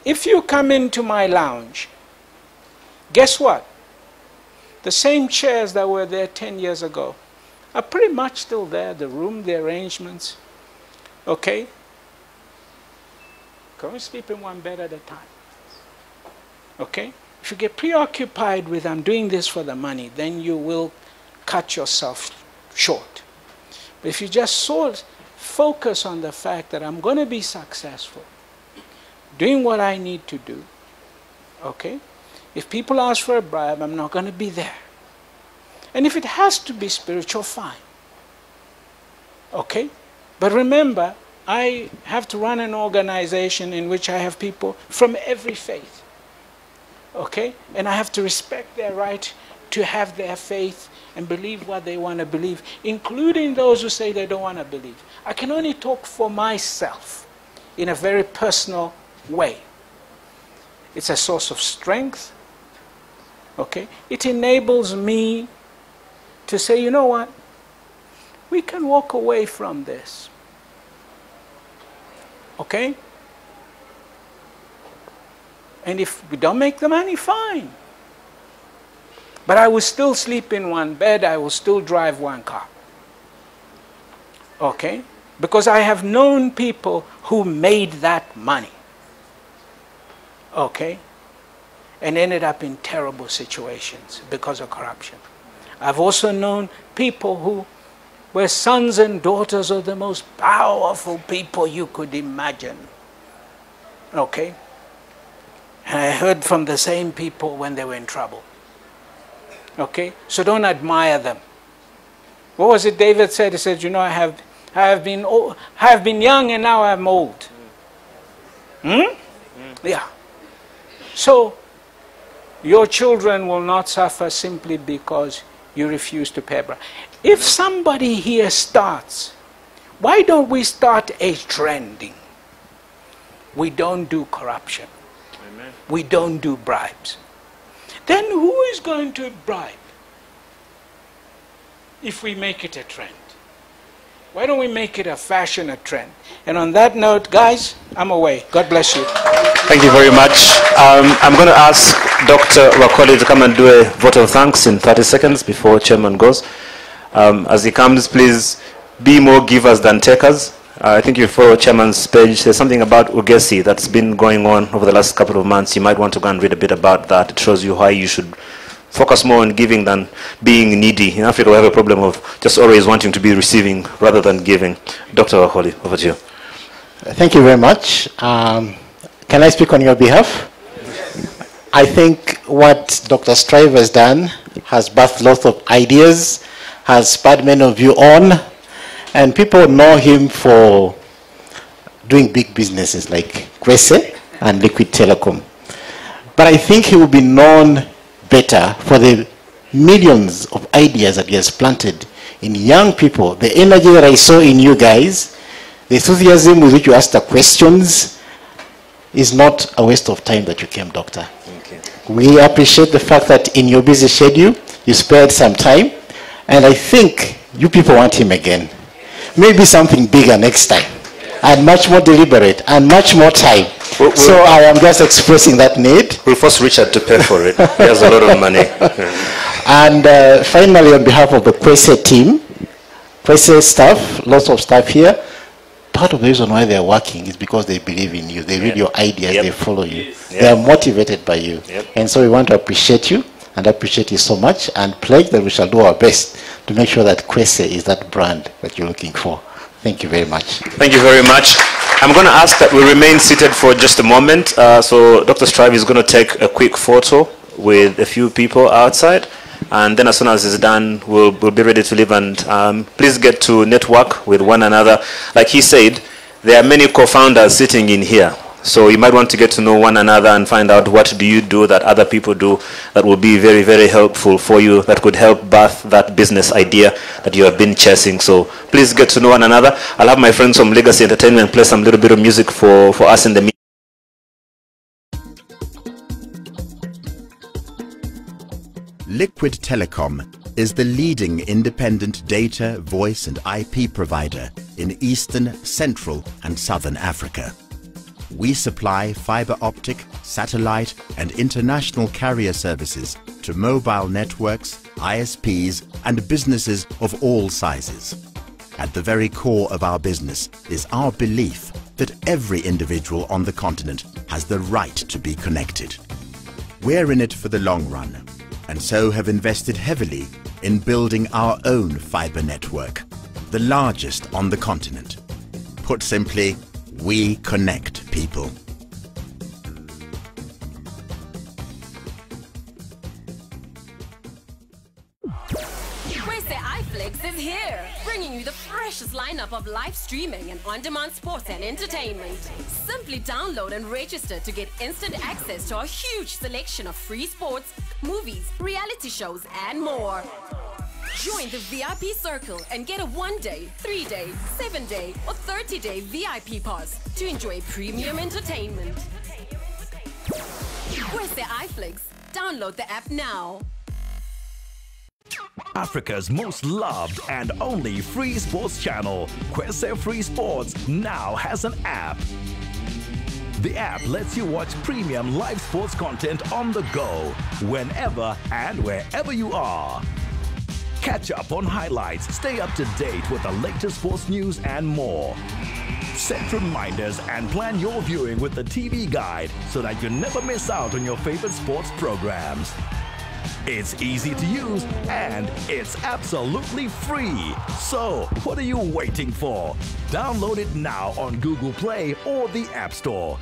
If you come into my lounge, guess what? The same chairs that were there 10 years ago are pretty much still there, the room, the arrangements. Okay? Can we sleep in one bed at a time? Okay? If you get preoccupied with, I'm doing this for the money, then you will cut yourself short. But if you just focus on the fact that I'm going to be successful, doing what I need to do, okay? If people ask for a bribe, I'm not going to be there. And if it has to be spiritual, fine. Okay? But remember, I have to run an organization in which I have people from every faith. Okay? And I have to respect their right to have their faith and believe what they want to believe, including those who say they don't want to believe. I can only talk for myself in a very personal way. It's a source of strength. Okay? It enables me to say, you know what? We can walk away from this. Okay? And if we don't make the money, fine. But I will still sleep in one bed, I will still drive one car. Okay? Because I have known people who made that money. Okay? And ended up in terrible situations because of corruption. I've also known people who were sons and daughters of the most powerful people you could imagine. Okay? And I heard from the same people when they were in trouble. Okay? So don't admire them. What was it David said? He said, I have been young and now I'm old. Mm. Hmm? Mm. Yeah. So, your children will not suffer simply because you refuse to pay bribe. If somebody here starts, why don't we start a trending? We don't do corruption. Amen. We don't do bribes. Then who is going to bribe if we make it a trend? Why don't we make it a fashion, a trend? And on that note, guys, I'm away. God bless you. Thank you very much. I'm going to ask Dr. Wakoli to come and do a vote of thanks in 30 seconds before Chairman goes. As he comes, please be more givers than takers. I think you follow Chairman's page. There's something about Ugesi that's been going on over the last couple of months. You might want to go and read a bit about that. It shows you why you should focus more on giving than being needy. In Africa, we have a problem of just always wanting to be receiving rather than giving. Dr. Holly, over to you. Thank you very much. Can I speak on your behalf? Yes. I think what Dr. Strive has done has birthed lots of ideas, has spurred many of you on, and people know him for doing big businesses like Grace and Liquid Telecom. But I think he will be known better for the millions of ideas that he has planted in young people. The energy that I saw in you guys, the enthusiasm with which you asked the questions, is not a waste of time that you came, Doctor. Okay. We appreciate the fact that in your busy schedule, you spared some time, and I think you people want him again. Maybe something bigger next time, and much more deliberate, and much more time. So I am just expressing that need. We'll force Richard to pay for it. He has a lot of money. And finally, on behalf of the Kwese team, Kwese staff, lots of staff here, part of the reason why they're working is because they believe in you. They read your ideas, they follow you. They are motivated by you. And so we want to appreciate you, and appreciate you so much, and pledge that we shall do our best to make sure that Kwese is that brand that you're looking for. Thank you very much. Thank you very much. I'm going to ask that we remain seated for just a moment. So Dr. Strive is going to take a quick photo with a few people outside. And then as soon as it's done, we'll be ready to leave. And please get to network with one another. Like he said, there are many co-founders sitting in here. So you might want to get to know one another and find out what do you do that other people do that will be very, very helpful for you, that could help birth that business idea that you have been chasing. So please get to know one another. I'll have my friends from Legacy Entertainment play some little bit of music for us in the meeting. Liquid Telecom is the leading independent data, voice and IP provider in Eastern, Central and Southern Africa. We supply fiber optic, satellite and international carrier services to mobile networks, ISPs and businesses of all sizes. At the very core of our business is our belief that every individual on the continent has the right to be connected. We're in it for the long run, and so have invested heavily in building our own fiber network, the largest on the continent. Put simply, we connect people. Kwese iFlix is here, bringing you the freshest lineup of live streaming and on-demand sports and entertainment. Simply download and register to get instant access to our huge selection of free sports, movies, reality shows, and more. Join the VIP circle and get a 1-day, 3-day, 7-day or 30-day VIP pass to enjoy premium entertainment. Where's the iFlix? Download the app now. Africa's most loved and only free sports channel, Kwese Free Sports, now has an app. The app lets you watch premium live sports content on the go, whenever and wherever you are. Catch up on highlights, stay up to date with the latest sports news and more. Set reminders and plan your viewing with the TV guide so that you never miss out on your favorite sports programs. It's easy to use and it's absolutely free. So, what are you waiting for? Download it now on Google Play or the App Store.